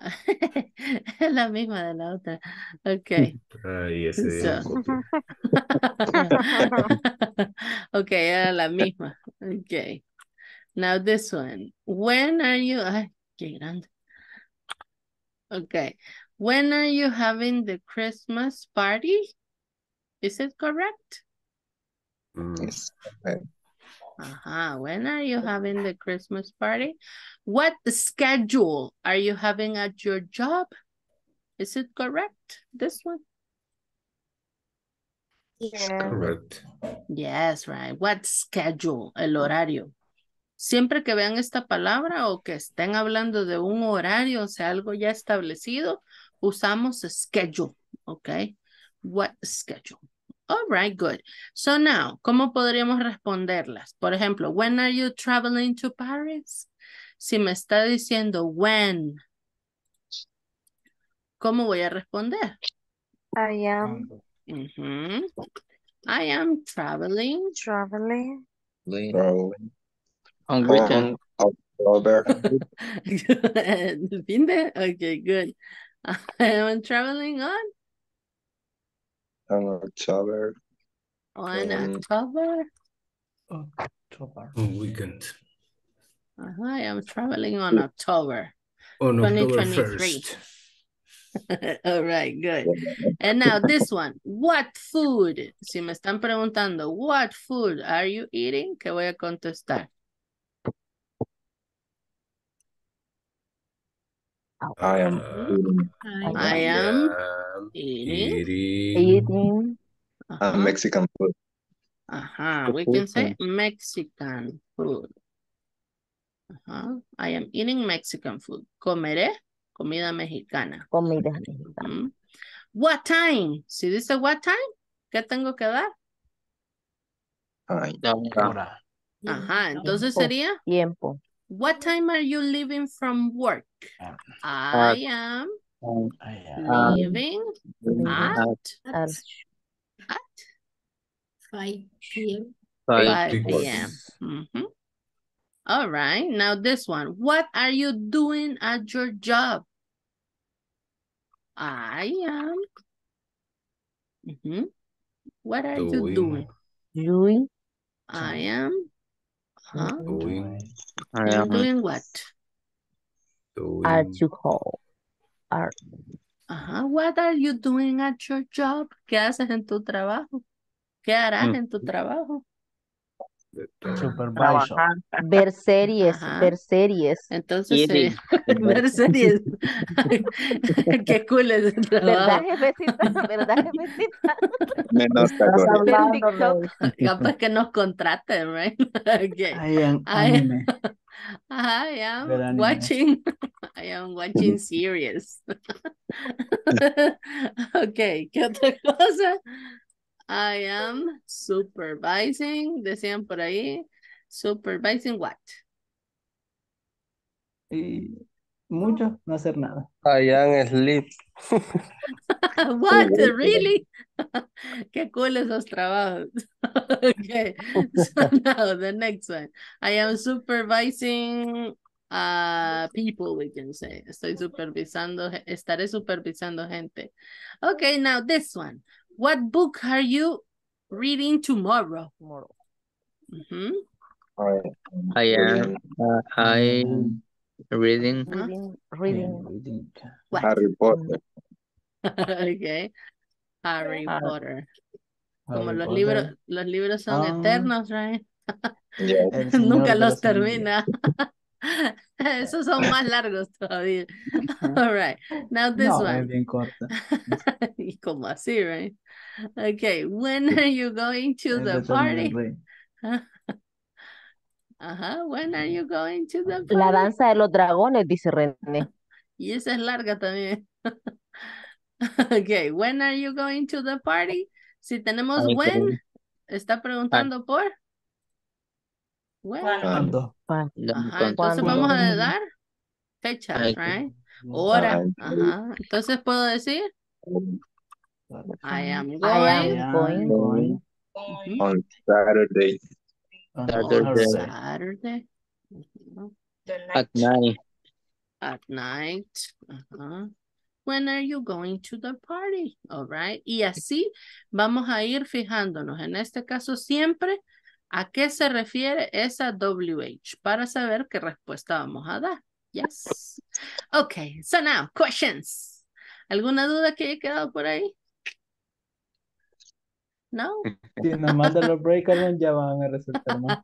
Es la misma de la otra. Okay. Ay, ese so. Okay, era la misma. Okay. Now this one. When are you... Ay, qué grande. Okay. When are you having the Christmas party? Is it correct? Mm. Yes. Okay. Uh-huh. When are you having the Christmas party? What schedule are you having at your job? Is it correct? This one? Yes, correct. Yes, right. What schedule? El horario. Siempre que vean esta palabra o que estén hablando de un horario, o sea, algo ya establecido, usamos schedule, okay? What schedule? All right, good. So now, ¿cómo podríamos responderlas? Por ejemplo, when are you traveling to Paris? Si me está diciendo when, ¿cómo voy a responder? I am. Mm-hmm. I am traveling. Traveling. Traveling. On weekend. Okay, good. I am traveling on? On October. On um, October? October. On weekend. Uh-huh, I am traveling on October. On October twenty twenty-three. All right, good. And now this one. What food? Si me están preguntando, what food are you eating? ¿Qué voy a contestar? I am eating. I am eating. eating. eating. Uh-huh. uh, Mexican food. Uh-huh. We can say Mexican food. Uh-huh. I am eating Mexican food. Comeré. Comida mexicana. Comida mexicana. What time? Si dice what time, ¿qué tengo que dar? Ay, hora. Ajá, entonces tiempo. Sería. Tiempo. What time are you leaving from work? Uh, I am uh, leaving uh, at, at, at five p m five p m Mm-hmm. All right, now this one. What are you doing at your job? I am. Mm-hmm. What are doing. you doing? Doing. I am. Huh? Doing. I am doing what? Doing. At your call. Are. Uh-huh. What are you doing at your job? ¿Qué haces en tu trabajo? ¿Qué harás mm. en tu trabajo? Supervisor. Ver series, Ajá. ver series. Entonces, sería, ver series. Qué cool es el trabajo. ¿Verdad, jefecita? ¿Verdad, jefecita? Menos capaz que nos contraten, right? Okay. I am anime. I am anime. watching. I am watching series. Okay, ¿qué otra cosa? I am supervising, decían por ahí, supervising what? Y mucho, no hacer nada. I am asleep. What, really? Qué cool esos trabajos. Okay, so now the next one. I am supervising uh, people, we can say. Estoy supervisando, estaré supervisando gente. Okay, now this one. What book are you reading tomorrow? Tomorrow. Mm-hmm. I am. Uh, I am reading. Huh? Reading. Reading. What? Harry Potter. Okay. Harry Potter. Harry Como Harry los Potter. libros, los libros son um, eternos, right? Yes. Nunca los termina. Esos son más largos todavía. All right. Now this no, one. Bien corta. Y como así, right? Okay. When are you going to the party? Ajá. When are you going to the party? La danza de los dragones, dice René. Y esa es larga también. Okay. When are you going to the party? Si tenemos Ay, when, está preguntando Ay. por... Bueno, ¿Cuándo? ¿Cuándo? Ajá, entonces vamos a dar fechas, right? Hora, ajá. Entonces puedo decir I am going, I am going, going. Uh-huh. on Saturday. Saturday. On Saturday. Uh-huh. At night. At night. Uh-huh. When are you going to the party? All right. Y así vamos a ir fijándonos. En este caso siempre. ¿A qué se refiere esa W H? Para saber qué respuesta vamos a dar. Yes. Okay, so now, questions. ¿Alguna duda que haya quedado por ahí? ¿No? Si nos mandan los breakdowns ya van a resultar más.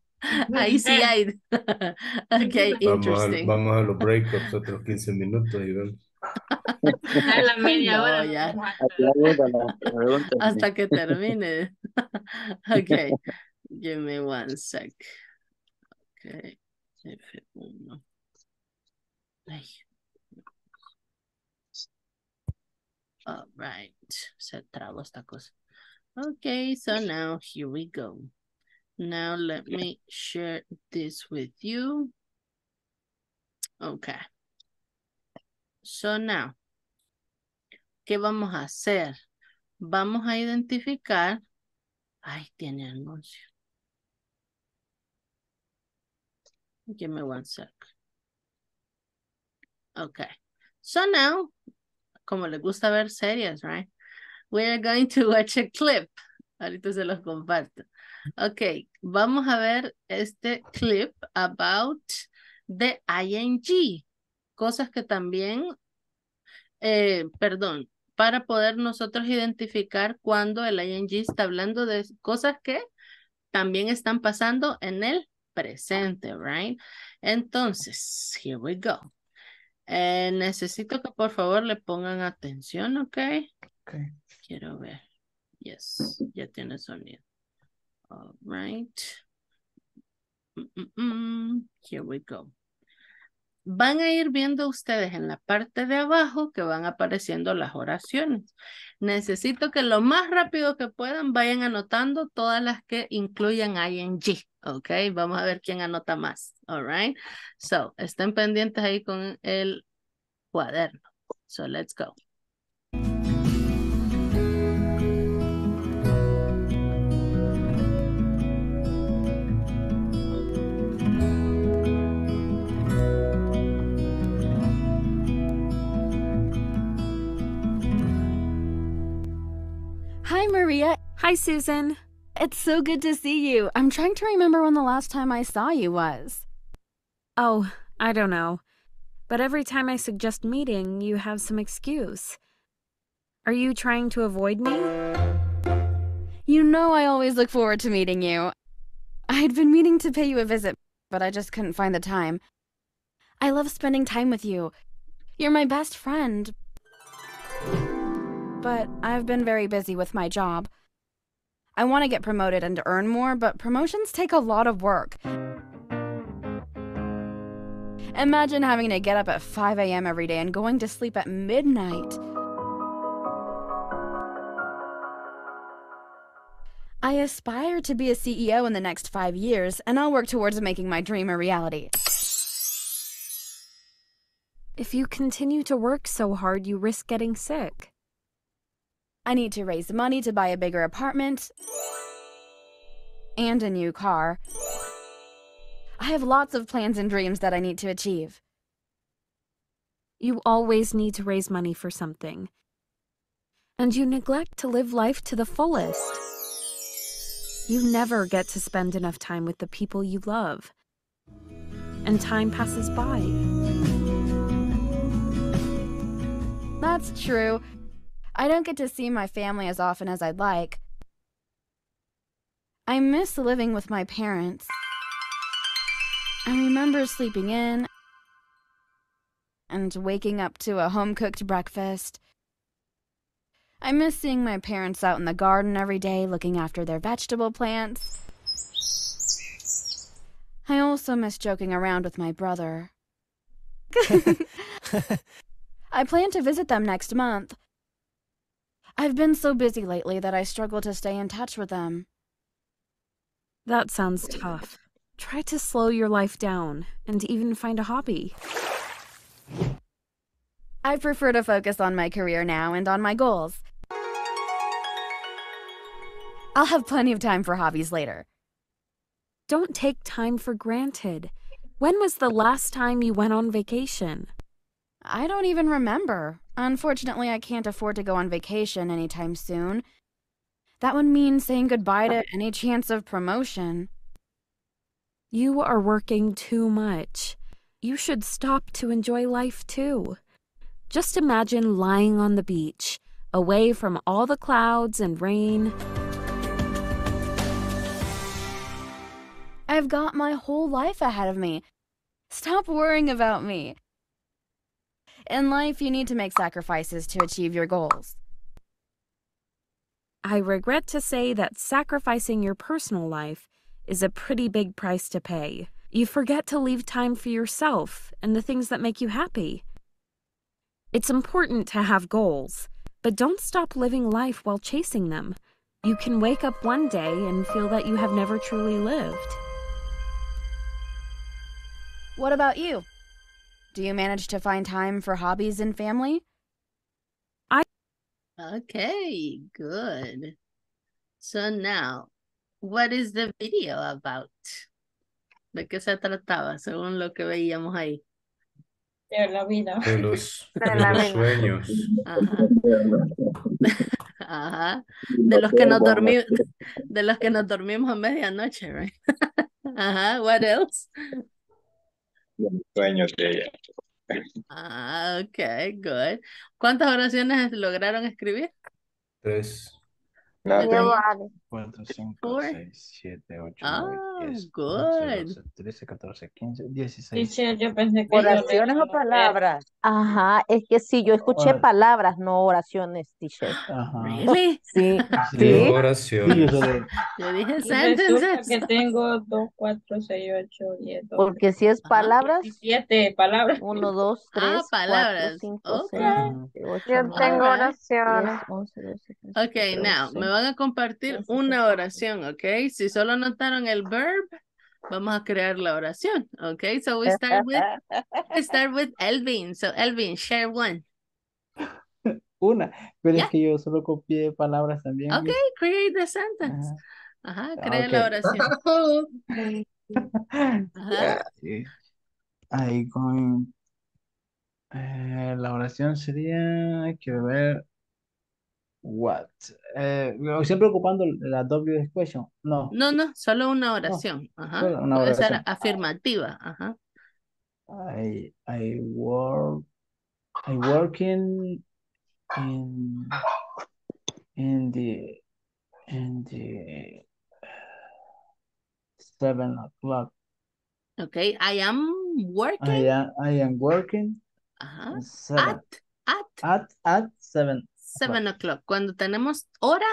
Ahí sí hay. Okay, vamos interesting. A, vamos a los breakdowns otros quince minutos y vemos. A la media no, hora. Ya. Hasta que termine. Okay, give me one sec. Okay. All right. Se trabó esta cosa. Okay, so now here we go. Now let me share this with you. Okay. So now, ¿qué vamos a hacer? Vamos a identificar. Ay, tiene anuncio. Give me one sec. Okay. So now, como le gusta ver series, right? We are going to watch a clip. Ahorita se los comparto. Okay. Vamos a ver este clip about the I N G. Cosas que también, eh, perdón, para poder nosotros identificar cuando el I N G está hablando de cosas que también están pasando en el presente, right? Entonces, here we go. Eh, necesito que por favor le pongan atención, ¿ok? Ok. Quiero ver. Yes, ya tiene sonido. All right. Mm -mm. Here we go. Van a ir viendo ustedes en la parte de abajo que van apareciendo las oraciones. Necesito que lo más rápido que puedan vayan anotando todas las que incluyan I N G. Ok, vamos a ver quién anota más. All right. So, estén pendientes ahí con el cuaderno. So, let's go. Hi, Maria. Hi, Susan. It's so good to see you. I'm trying to remember when the last time I saw you was. Oh, I don't know. But every time I suggest meeting, you have some excuse. Are you trying to avoid me? You know I always look forward to meeting you. I'd been meaning to pay you a visit, but I just couldn't find the time. I love spending time with you. You're my best friend. But I've been very busy with my job. I want to get promoted and to earn more, but promotions take a lot of work. Imagine having to get up at five A M every day and going to sleep at midnight. I aspire to be a C E O in the next five years, and I'll work towards making my dream a reality. If you continue to work so hard, you risk getting sick. I need to raise money to buy a bigger apartment and a new car. I have lots of plans and dreams that I need to achieve. You always need to raise money for something, and you neglect to live life to the fullest. You never get to spend enough time with the people you love, and time passes by. That's true. I don't get to see my family as often as I'd like. I miss living with my parents. I remember sleeping in and waking up to a home-cooked breakfast. I miss seeing my parents out in the garden every day looking after their vegetable plants. I also miss joking around with my brother. I plan to visit them next month. I've been so busy lately that I struggle to stay in touch with them. That sounds tough. Try to slow your life down and even find a hobby. I prefer to focus on my career now and on my goals. I'll have plenty of time for hobbies later. Don't take time for granted. When was the last time you went on vacation? I don't even remember. Unfortunately, I can't afford to go on vacation anytime soon. That would mean saying goodbye to any chance of promotion. You are working too much. You should stop to enjoy life too. Just imagine lying on the beach, away from all the clouds and rain. I've got my whole life ahead of me. Stop worrying about me. In life, you need to make sacrifices to achieve your goals. I regret to say that sacrificing your personal life is a pretty big price to pay. You forget to leave time for yourself and the things that make you happy. It's important to have goals, but don't stop living life while chasing them. You can wake up one day and feel that you have never truly lived. What about you? Do you manage to find time for hobbies and family? I... Okay, good. So now, what is the video about? ¿De qué se trataba, según lo que veíamos ahí? De la vida. De los, de la de los sueños. Ajá. Ajá. De los que nos dormimos, de los que nos dormimos a medianoche, right? Ajá, what else? Sueños de ella. Ah, okay, good. ¿Cuántas oraciones lograron escribir? Tres. Llevo algo. Cuatro, cinco, seis, siete, ocho, nueve, diez, once, trece, catorce, quince, dieciséis. Yo pensé que oraciones o palabras. Ajá, es que sí, yo escuché palabras, no oraciones, teacher. Ajá. ¿Really? Sí. Sí. Sí. Oraciones. Yo dije sentences. Que tengo dos, cuatro, seis, ocho, diez. Porque si es palabras. Siete palabras. Uno, dos, tres, cuatro, cinco, seis, ocho. Yo tengo oraciones. Okay, now me van a compartir una oración, okay? Si solo notaron el verb, vamos a crear la oración, okay? So we start with, we start with Elvin. So Elvin, share one. Una, pero yeah. Es que yo solo copié palabras también. Okay, ¿no? Create the sentence. Ajá, crea okay. La oración. Ajá. Yeah. I going. Eh, la oración sería, hay que ver. What? Eh, siempre ocupando la W question. No. No, no, solo una oración. No, ajá. Solo una oración. Puede ser afirmativa. Ajá. I, I work. I work in in in the in the seven o'clock. Okay. I am working. I am, I am working. Ajá. Seven. At at at at seven. Seven o'clock. Cuando tenemos hora,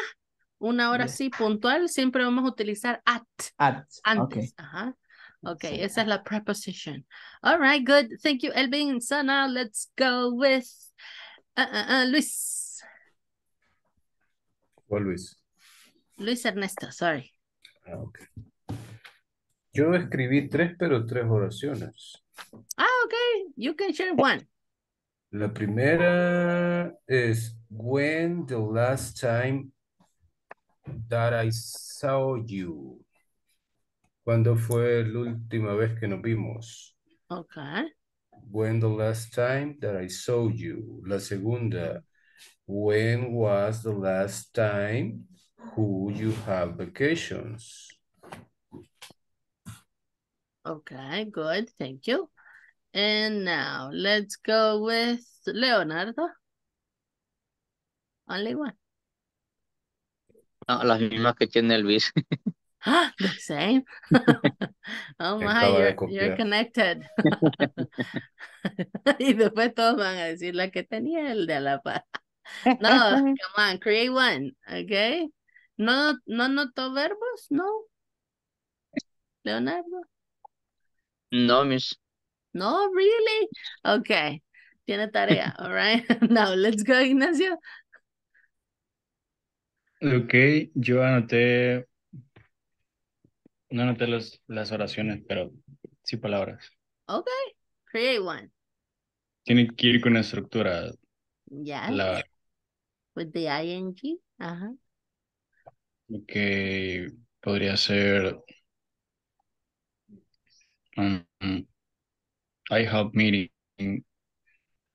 una hora así yes. Puntual, siempre vamos a utilizar at. At. Antes. Okay. Ajá. Ok, sí. Esa es la preposition. All right, good. Thank you, Elvin. So now let's go with uh, uh, uh, Luis. ¿Cuál Luis? Luis Ernesto, sorry. Ah, ok. Yo escribí tres, pero tres oraciones. Ah, ok. You can share one. La primera es, when the last time that I saw you. ¿Cuándo fue la última vez que nos vimos? Ok. When the last time that I saw you. La segunda, when was the last time who you have vacations? Ok, good, thank you. And now, let's go with Leonardo. Only one. No, las mismas que tiene Luis. Ah, the same? Oh my, you're, you're connected. Y después todos van a decir la que tenía el de la paz. No, come on, create one, okay? No, no notó verbos, no? Leonardo? No, miss. No, really? Okay. Tiene tarea, all right? Now, let's go, Ignacio. Okay, yo anoté... No anoté los, las oraciones, pero sí palabras. Okay, create one. Tiene que ir con la estructura. Yes. La... With the ing, ajá. Uh-huh. Okay, podría ser... Um, I have meeting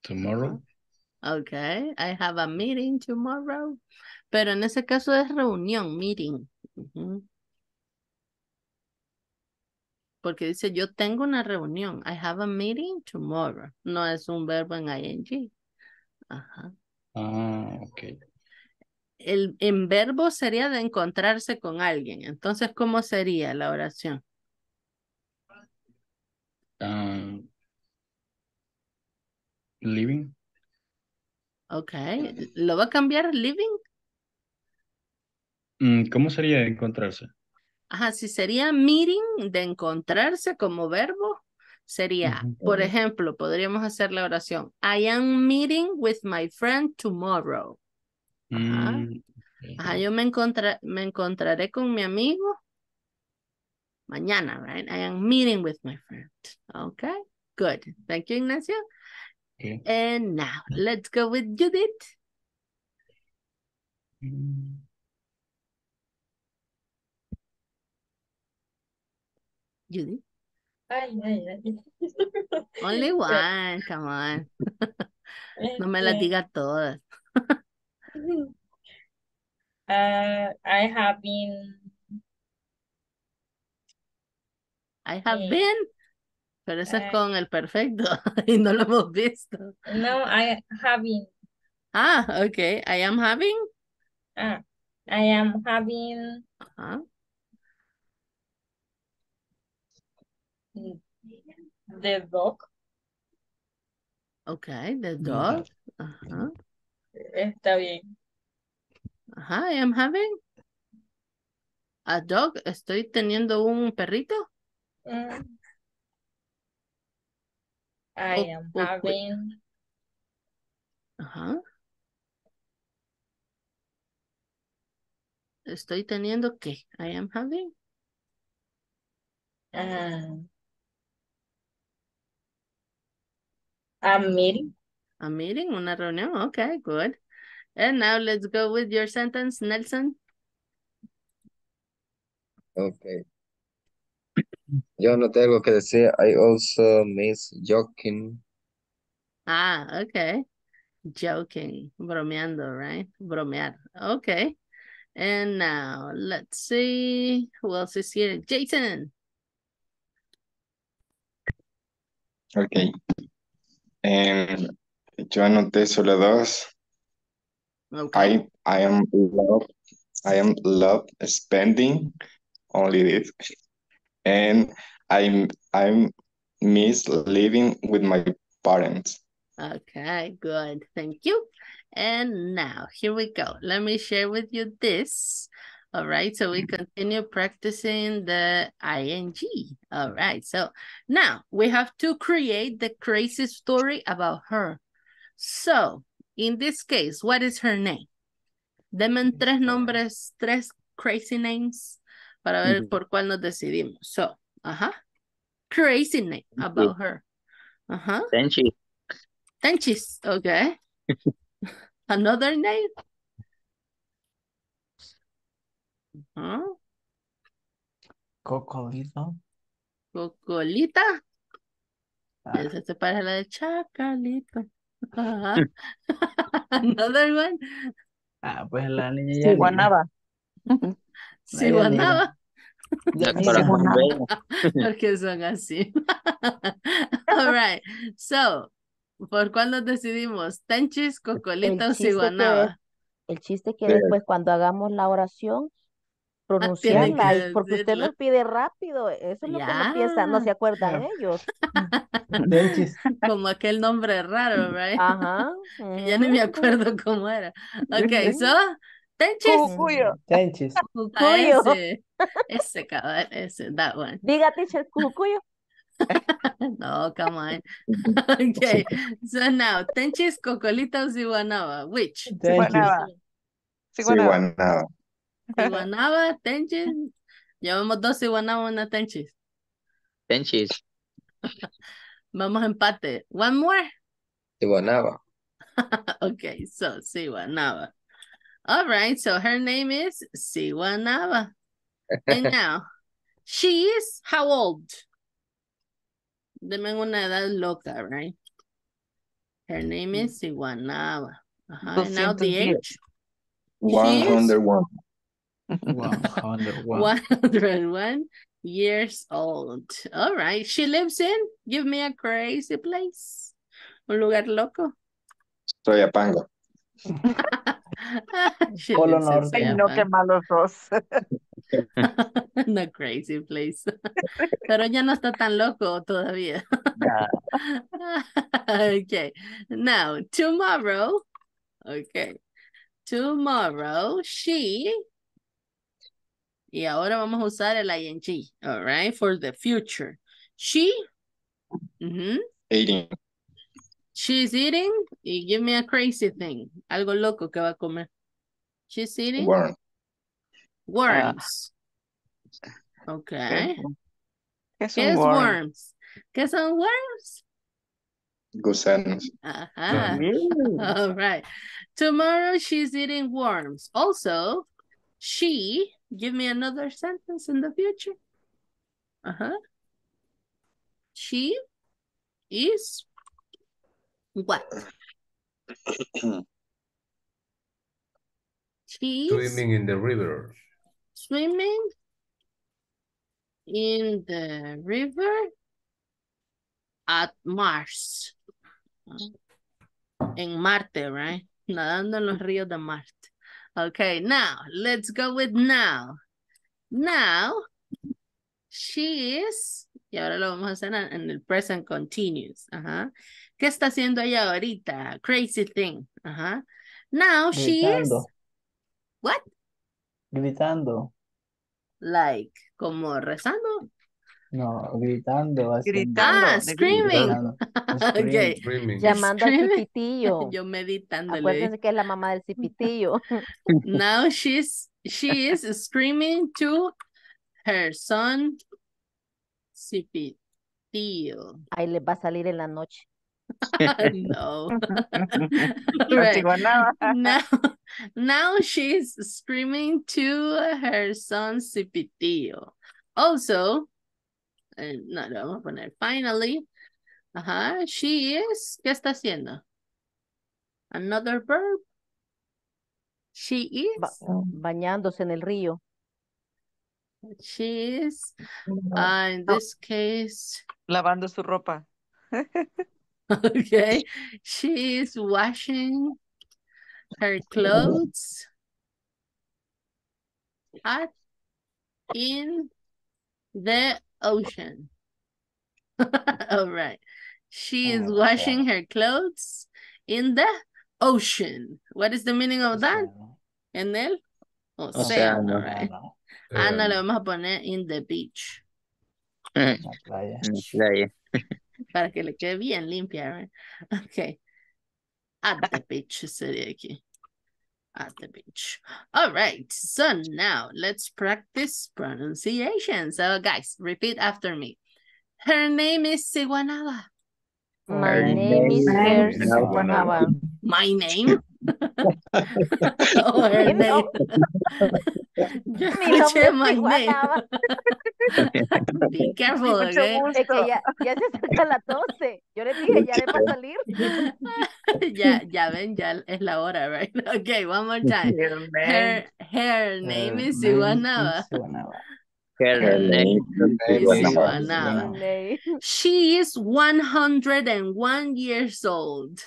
tomorrow. Okay, I have a meeting tomorrow. Pero en ese caso es reunión, meeting. Uh-huh. Porque dice, yo tengo una reunión. I have a meeting tomorrow. No es un verbo en ing. Ajá. Ah, ok. El en verbo sería de encontrarse con alguien. Entonces, ¿cómo sería la oración? Ah... Uh... Living. Okay. ¿Lo va a cambiar living? ¿Cómo sería encontrarse? Ajá, si sería meeting, de encontrarse como verbo, sería, uh-huh. por ejemplo, podríamos hacer la oración. I am meeting with my friend tomorrow. Ajá, mm. Ajá yo me, encontra me encontraré con mi amigo mañana, right? I am meeting with my friend. Okay, good. Thank you, Ignacio. Okay. And now, let's go with Judith. Mm. Judith? Ay, ay, ay. Only one, come on. No me las diga todas. uh, I have been. I have eh, been. Pero eso eh, es con el perfecto y no lo hemos visto. No, I have been. Ah, okay. I am having. Ah, I am having. Uh-huh. The dog. Okay, the dog. Uh-huh. Está bien. Ajá, I am having a dog. Estoy teniendo un perrito. Mm. I oh, am oh, having. Ajá. Estoy teniendo qué? I am having. Uh... A meeting. A meeting, una reunión. Okay, good. And now let's go with your sentence, Nelson. Okay. Yo no tengo que decir. I also miss joking. Ah, okay. Joking, bromeando, right? Bromear. Okay. And now let's see who else is here. Jason. Okay. And yo anoté solo dos. Okay. I, I am love, I am love spending only this. And I'm, I'm miss living with my parents. Okay, good. Thank you. And now, here we go. Let me share with you this. All right, so we continue practicing the I N G. All right, so now we have to create the crazy story about her. So, in this case, what is her name? Denme tres nombres, tres crazy names para ver mm-hmm. por cuál nos decidimos. So, ajá, uh-huh. crazy name about her. Ajá. Uh-huh. Tenchi. Tenchis, okay. Another name? Uh-huh. Cocolita. Cocolita. Ah. Esa se parece a la de Chacalita. Ajá. Another one. Ah, pues la niña ya. Sí, guanaba. Sí, guanaba. Ya para porque son así. All right. So, ¿por cuál nos decidimos? ¿Tenchis, Cocolita o Ciguanaba? El chiste que después cuando hagamos la oración pronunciarla, ah, porque decirla. Usted nos pide rápido, eso es lo ya. Que nos piensa, no se acuerdan ellos. Como aquel nombre raro, right? Ajá. Ya ni me acuerdo cómo era. Ok, so, Tenchis. Cucuyo. Tenchis. Cucuyo. Ese, ese cabal, ese, that one. Diga, teacher, Cucuyo. No, come on. Okay, so now, Tenchis, Cocolita o Ciguanaba, which? Ciguanaba. Ciguanaba. Ciguanaba, Tenchis. Llevamos dos Ciguanaba, una Tenchis. Tenchis. Vamos a empate. One more. Ciguanaba. Okay, so Ciguanaba. All right, so her name is Ciguanaba. And now, she is how old? Deme una edad loca, right? Her name is Ciguanaba. Uh-huh. And now the age? one hundred one. one hundred one. one hundred one years old. All right. She lives in? Give me a crazy place. Un lugar loco. Soyapango. Polo Norte. Ay, no, qué malos dos. No crazy place. Pero ya no está tan loco todavía. Okay. Now, tomorrow. Okay. Tomorrow, she... Y ahora vamos a usar el I N G, all right, for the future. She, mm-hmm. eating. She's eating, y give me a crazy thing, algo loco que va a comer. She's eating? Worm. Worms. Uh, okay. ¿Qué son, ¿Qué son worms? worms? ¿Qué son worms? Gusanos. Ajá. All right. Tomorrow she's eating worms. Also, she, give me another sentence in the future. Uh-huh. She is what? She is swimming in the river. Swimming in the river at Mars. En Marte, right? Nadando en los ríos de Marte. Okay, now, let's go with now. Now, she is, y ahora lo vamos a hacer en el present continuous. Ajá. ¿Qué está haciendo ella ahorita? Crazy thing. Ajá. Now, she is, what? Gritando. Like, como rezando. No, gritando. Así. Gritando. Ah, screaming. Gritando. Screaming. Okay. Screaming. Llamando screaming. Al cipitillo. Yo meditándole. Acuérdense que es la mamá del cipitillo. Now she's, she is screaming to her son cipitillo. Ahí le va a salir en la noche. No. Right. Now, now she's screaming to her son cipitillo. Also, Eh, no, lo vamos a poner. Finally, ajá, she is, ¿qué está haciendo? Another verb. She is. Ba bañándose en el río. She is, uh, in this oh. case. Lavando su ropa. Okay. She is washing her clothes at, in the ocean. All right. She is washing her clothes in the ocean. What is the meaning of that? En el océano. All right. Ana, le vamos a poner in the beach. En la playa. En la playa. Para que le quede bien limpia, right? Okay. At the beach sería aquí. At the beach. All right, so now let's practice pronunciation. So guys, repeat after me. Her name is Siguanaba. My name is Siguanaba. My name? Oh, her name. Escuché my name. Be careful, okay? Es que ya, ya se saca la doce. Yo le dije, ya le va a salir. ya, ya ven, ya es la hora, right? Okay, one more time. Her, her name is Siguanaba. Her, her name is Siguanaba. She is one hundred and one years old.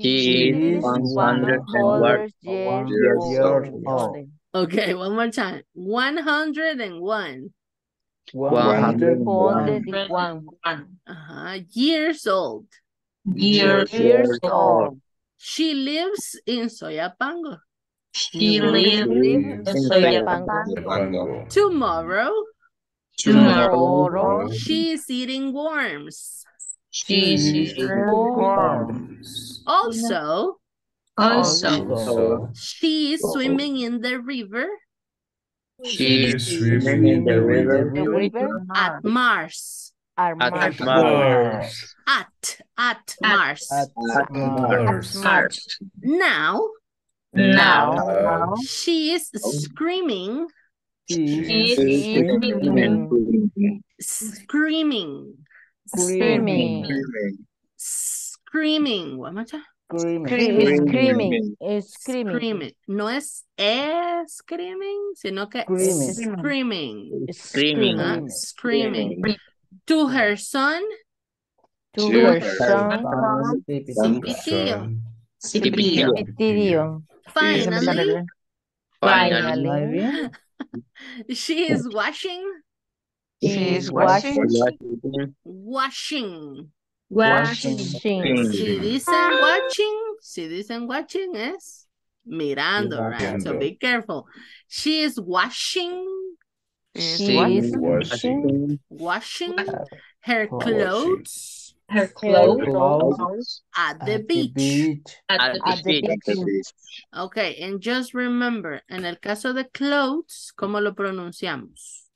She is one hundred and one years old. Okay, one more time. one hundred and one. one hundred and one. Uh-huh. Years old. Years, years old. She lives in Soyapango. She, she lives, lives in Soyapango. Tomorrow. Tomorrow. She is eating worms. She is eating worms. Also. Also, also, she is swimming in the river. She is swimming in the river, river at Mars. At Mars. At Mars. At, at Mars. At, at Mars. Mars. Now, now, now, she is screaming. She is screaming. Screaming. Screaming. Screaming. One more time. Screaming. Screaming. Screaming. Screaming. Screaming. No es eh, screaming, sino que screaming. Screaming. Screaming. Uh, screaming. To her son. To, to her, her son. son. Cipitillo. Cipitillo. Cipitillo. Finally. Finally. She is washing. She is washing. Washing. Washing. Watching. Watching. Si dicen watching, si dicen watching es mirando, mirando, right? So be careful. She is washing She, she was washing, washing her clothes, her clothes, clothes at, the at, the beach. At, at the beach. At the beach. At the beach. Okay, and just remember, en el caso de clothes, ¿cómo lo pronunciamos?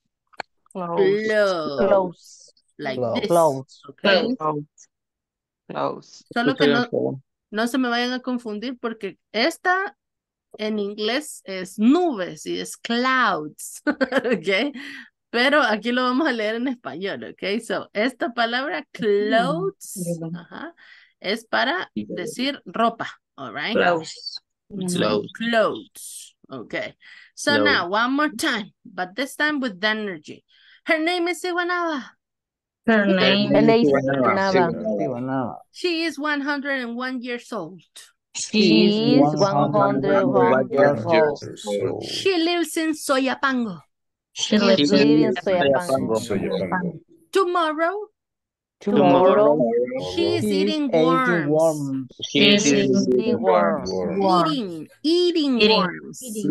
Clothes. Clothes. Clothes. Like clothes. This. Clothes. Okay. Clothes. Clothes. Solo que no, no se me vayan a confundir porque esta... En inglés es nubes y es clouds, ¿ok? Pero aquí lo vamos a leer en español, ¿ok? So, esta palabra clothes, ajá, es para decir ropa, all right? Clothes. Clothes. Clothes, okay. So clothes. Now, one more time, but this time with the energy. Her name is Iwanava. Her name is Iwanava. She is one hundred and one years old. She, she is one hundred and one years old. She lives in Soyapango. She lives in Soyapango. Soyapango. Tomorrow, tomorrow, she is eating worms. She is eating worms. Eating, eating,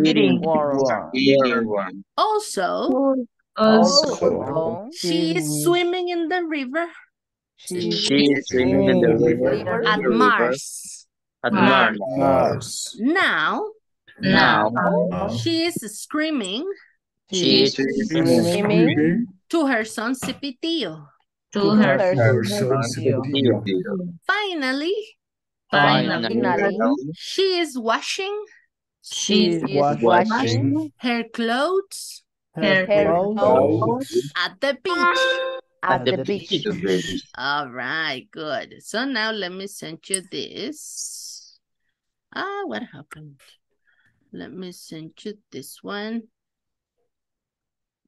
eating worms. Eating worms. Also, also, she is swimming in the river. She, she is swimming in the river at Mars. Mars. Mars. Now, now, now, she is screaming. She is screaming to her son Cipitillo. To, to her, her, her son Cipitillo. Finally, finally, finally, she is washing. She is washing, washing her clothes. Her, her clothes, clothes at the beach. At, at the, the beach. beach. All right, good. So now let me send you this. Ah, what happened? Let me send you this one.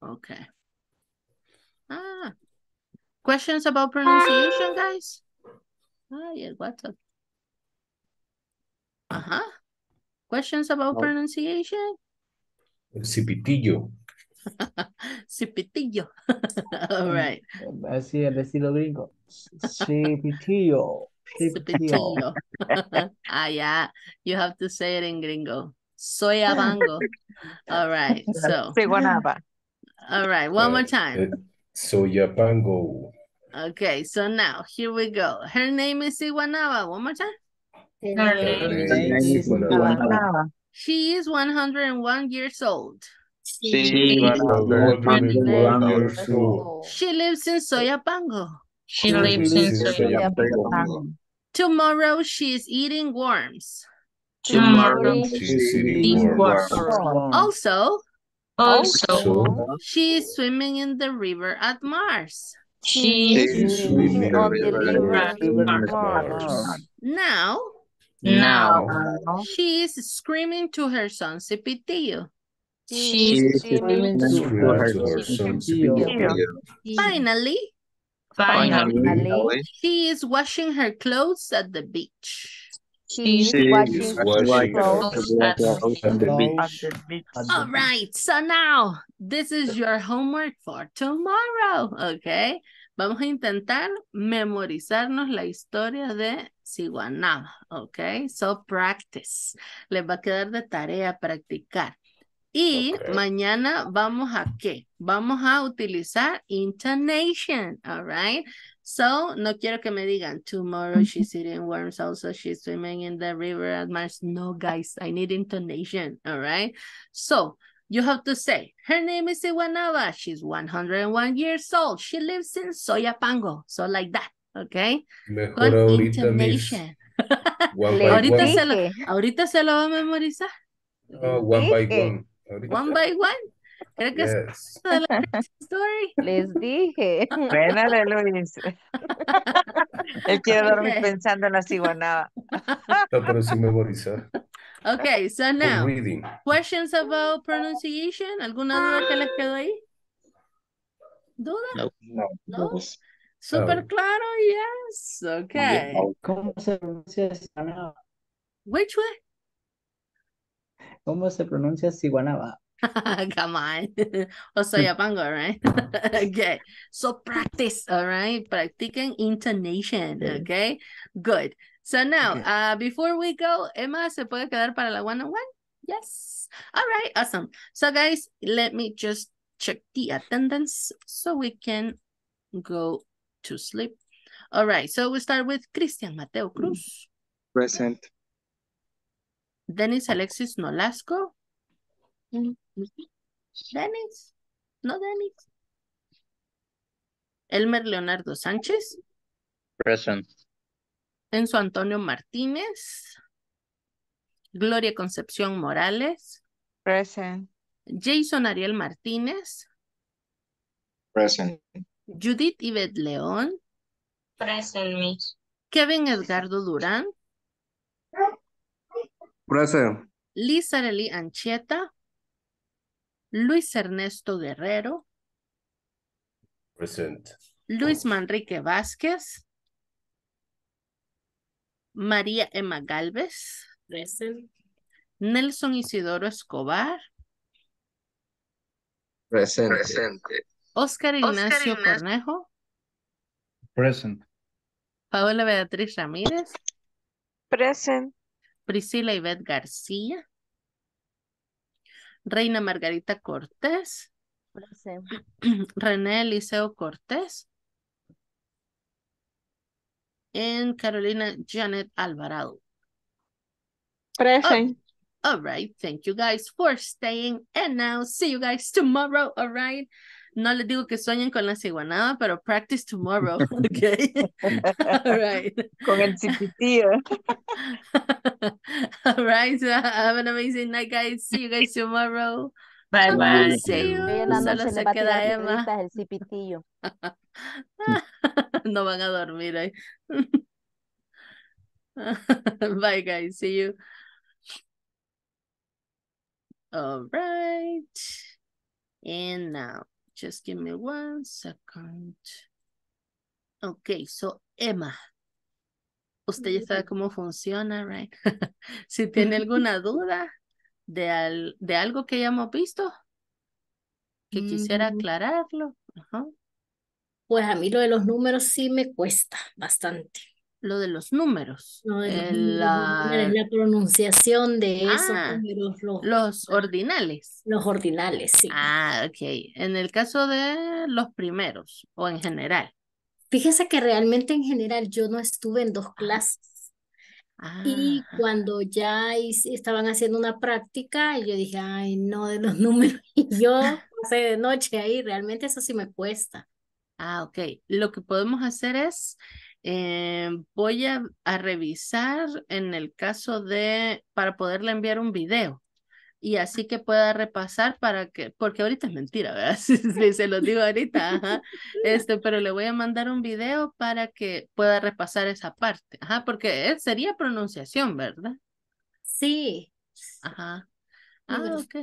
Okay. Ah, questions about pronunciation, guys? Ah, yeah, what's up? Uh-huh. Questions about no. pronunciation? Cipitillo. Cipitillo. All right. Así el estilo gringo. Cipitillo. Cipitillo. Ah, yeah. You have to say it in gringo. Soyapango. All right. So. All right. One more time. Soyapango. Okay. So now, here we go. Her name is Iwanava. One more time. Her name is Iwanava. She is one hundred and one years old. She, she, is one hundred and one years old. She lives in Soyapango. She, she lives, lives in Soyapango. Tomorrow she is eating worms. Tomorrow she is eating worms. Also, also, she is swimming in the river at Mars. She is swimming in the river at Mars. Now, now, she is screaming to her son Cipitillo. She is screaming to her son Cipitillo. Finally, Finally, Finally, she is washing her clothes at the beach. She, she washing is washing her clothes at the beach. All right, so now, this is your homework for tomorrow, okay? Vamos a intentar memorizarnos la historia de Siwanava, okay? So practice. Les va a quedar de tarea practicar. Y okay. Mañana vamos a qué? Vamos a utilizar intonation, all right? So, no quiero que me digan, tomorrow she's eating worms, also she's swimming in the river at Mars. No, guys, I need intonation, all right? So, you have to say, her name is Iwanava, she's one hundred and one years old, she lives in Soyapango. So, like that, okay? Mejor con intonation. One by ahorita, one. Se lo, ahorita se lo va a memorizar. Oh, one by one. One by one. Creo que yes. Es de la story. Les dije. Buena de Luis. Él quiere dormir okay. Pensando en la Siwanava. No, pero sí memorizar. Okay, so now, questions about pronunciation? ¿Alguna duda que les quedó ahí? ¿Duda? No. No. no. no. Super no. Claro, yes. Okay. ¿Cómo se pronuncia Siwanava? Which way? ¿Cómo se pronuncia Siwanava? Come on. O Soyapango, right? Okay. So practice, all right? Practicing intonation, okay? Good. So now, okay. uh, before we go, Emma, ¿se puede quedar para la one-on-one? Yes. All right, awesome. So guys, let me just check the attendance so we can go to sleep. All right, so we start with Cristian Mateo Cruz. Present. Denis Alexis Nolasco. Denis? No, Denis. Elmer Leonardo Sánchez. Present. Enzo Antonio Martínez. Gloria Concepción Morales. Present. Jason Ariel Martínez. Present. Judith Yvette León. Present, Miss. Kevin Edgardo Durán. Present. Liz Arely Anchieta. Luis Ernesto Guerrero. Present. Luis Manrique Vázquez. María Emma Galvez. Present. Nelson Isidoro Escobar. Present. Presente. Oscar Ignacio Oscar Cornejo. Present. Paola Beatriz Ramírez. Present. Priscila Ivette García. Reina Margarita Cortés. Present. René Eliseo Cortés. And Carolina Janet Alvarado. Present. Oh, all right. Thank you guys for staying. And now, see you guys tomorrow. All right. No les digo que sueñen con la ciguanaba, pero practice tomorrow. Okay. All right. Con el chiquitío. All right. So have an amazing night, guys. See you guys tomorrow. Bye, bye. bye. See you. Solo se queda Emma. El chiquitío. No van a dormir hoy. Bye, guys. See you. All right. And now, just give me one second. Okay, so Emma, usted ya sabe cómo funciona, right? Si tiene alguna duda de, al, de algo que ya hemos visto, que quisiera aclararlo. Uh-huh. Pues a mí lo de los números sí me cuesta bastante. Lo de los números. No, de la... la pronunciación de esos ah, números. Los, los ordinales. Los ordinales, sí. Ah, ok. En el caso de los primeros o en general. Fíjese que realmente en general yo no estuve en dos clases. Ah. Y cuando ya estaban haciendo una práctica, yo dije, ay, no, de los números. Y yo pasé de noche ahí, realmente eso sí me cuesta. Ah, ok. Lo que podemos hacer es... Eh, voy a, a revisar en el caso de, para poderle enviar un video y así que pueda repasar para que, porque ahorita es mentira, ¿verdad? Si, si se lo digo ahorita, ajá. Este, pero le voy a mandar un video para que pueda repasar esa parte, ajá, porque es, sería pronunciación, ¿verdad? Sí. Ajá. Ah, ok.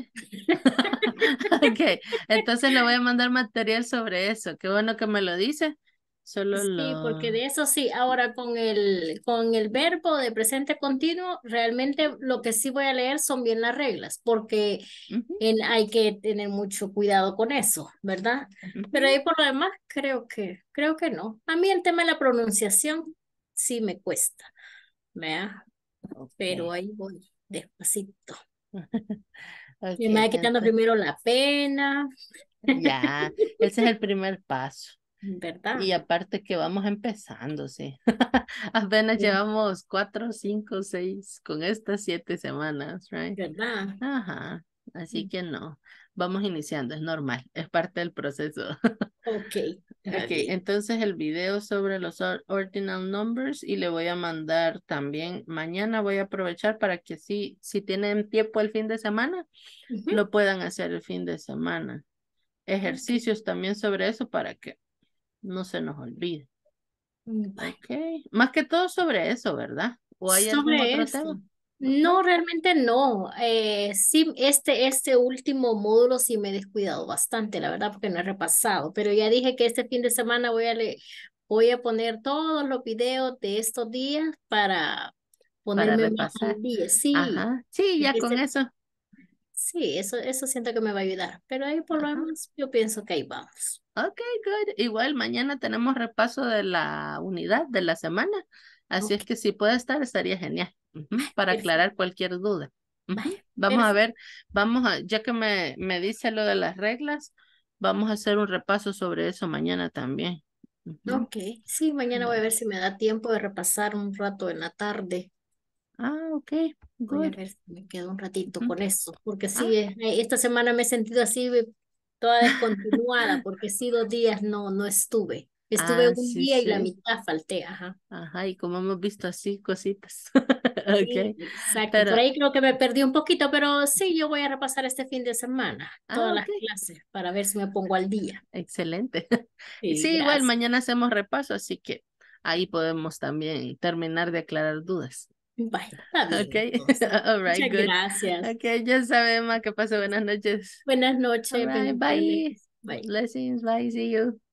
Ok, entonces le voy a mandar material sobre eso, qué bueno que me lo dice. Solo sí, lo... porque de eso sí, ahora con el, con el verbo de presente continuo, realmente lo que sí voy a leer son bien las reglas, porque uh-huh. en, hay que tener mucho cuidado con eso, ¿verdad? Uh-huh. Pero ahí por lo demás, creo que, creo que no. A mí el tema de la pronunciación sí me cuesta, ¿verdad? Okay. Pero ahí voy, despacito. Okay, me va quitando entonces... primero la pena. Ya, ese es el primer paso. ¿Verdad? Y aparte que vamos empezando, sí. Apenas sí. Llevamos cuatro, cinco, seis, con estas siete semanas, right? ¿Verdad? Ajá, así que no, vamos iniciando, es normal, es parte del proceso. Ok. Ok, entonces el video sobre los ordinal numbers y le voy a mandar también, mañana voy a aprovechar para que si, si tienen tiempo el fin de semana, uh-huh. lo puedan hacer el fin de semana. Ejercicios okay. también sobre eso para que no se nos olvide. Okay. Más que todo sobre eso, ¿verdad? ¿O hay sobre algún otro tema? No, realmente no. Eh, sí, este, este último módulo sí me he descuidado bastante, la verdad, porque no he repasado. Pero ya dije que este fin de semana voy a, le voy a poner todos los videos de estos días para ponerme más al día. Sí, ajá. Sí, ya con se... eso. Sí, eso, eso siento que me va a ayudar. Pero ahí por lo menos yo pienso que ahí vamos. Ok, good. Igual mañana tenemos repaso de la unidad de la semana. Así okay. es que si puede estar, estaría genial. Uh-huh. Para perfecto. Aclarar cualquier duda. Uh-huh. Vamos perfecto. A ver, vamos a, ya que me, me dice lo de las reglas, Vamos a hacer un repaso sobre eso mañana también. Ok, sí, mañana voy a ver si me da tiempo de repasar un rato en la tarde. Ah, ok. Good. Voy a ver si me quedo un ratito mm-hmm. con eso, porque sí, ah. esta semana me he sentido así toda descontinuada, porque sí, dos días no, no estuve. Estuve ah, un sí, día sí. y la mitad falté, ajá. Ajá, y como hemos visto así, cositas. Okay. Sí, exacto, pero... por ahí creo que me perdí un poquito, pero sí, yo voy a repasar este fin de semana ah, todas okay. las clases para ver si me pongo al día. Excelente. Sí, sí igual mañana hacemos repaso, así que ahí podemos también terminar de aclarar dudas. Bueno, está bien. Okay. All right, muchas good. gracias. Ok, ya sabemos que pase buenas noches. Buenas noches. Right, bye. Bye. Blessings, bye, see you.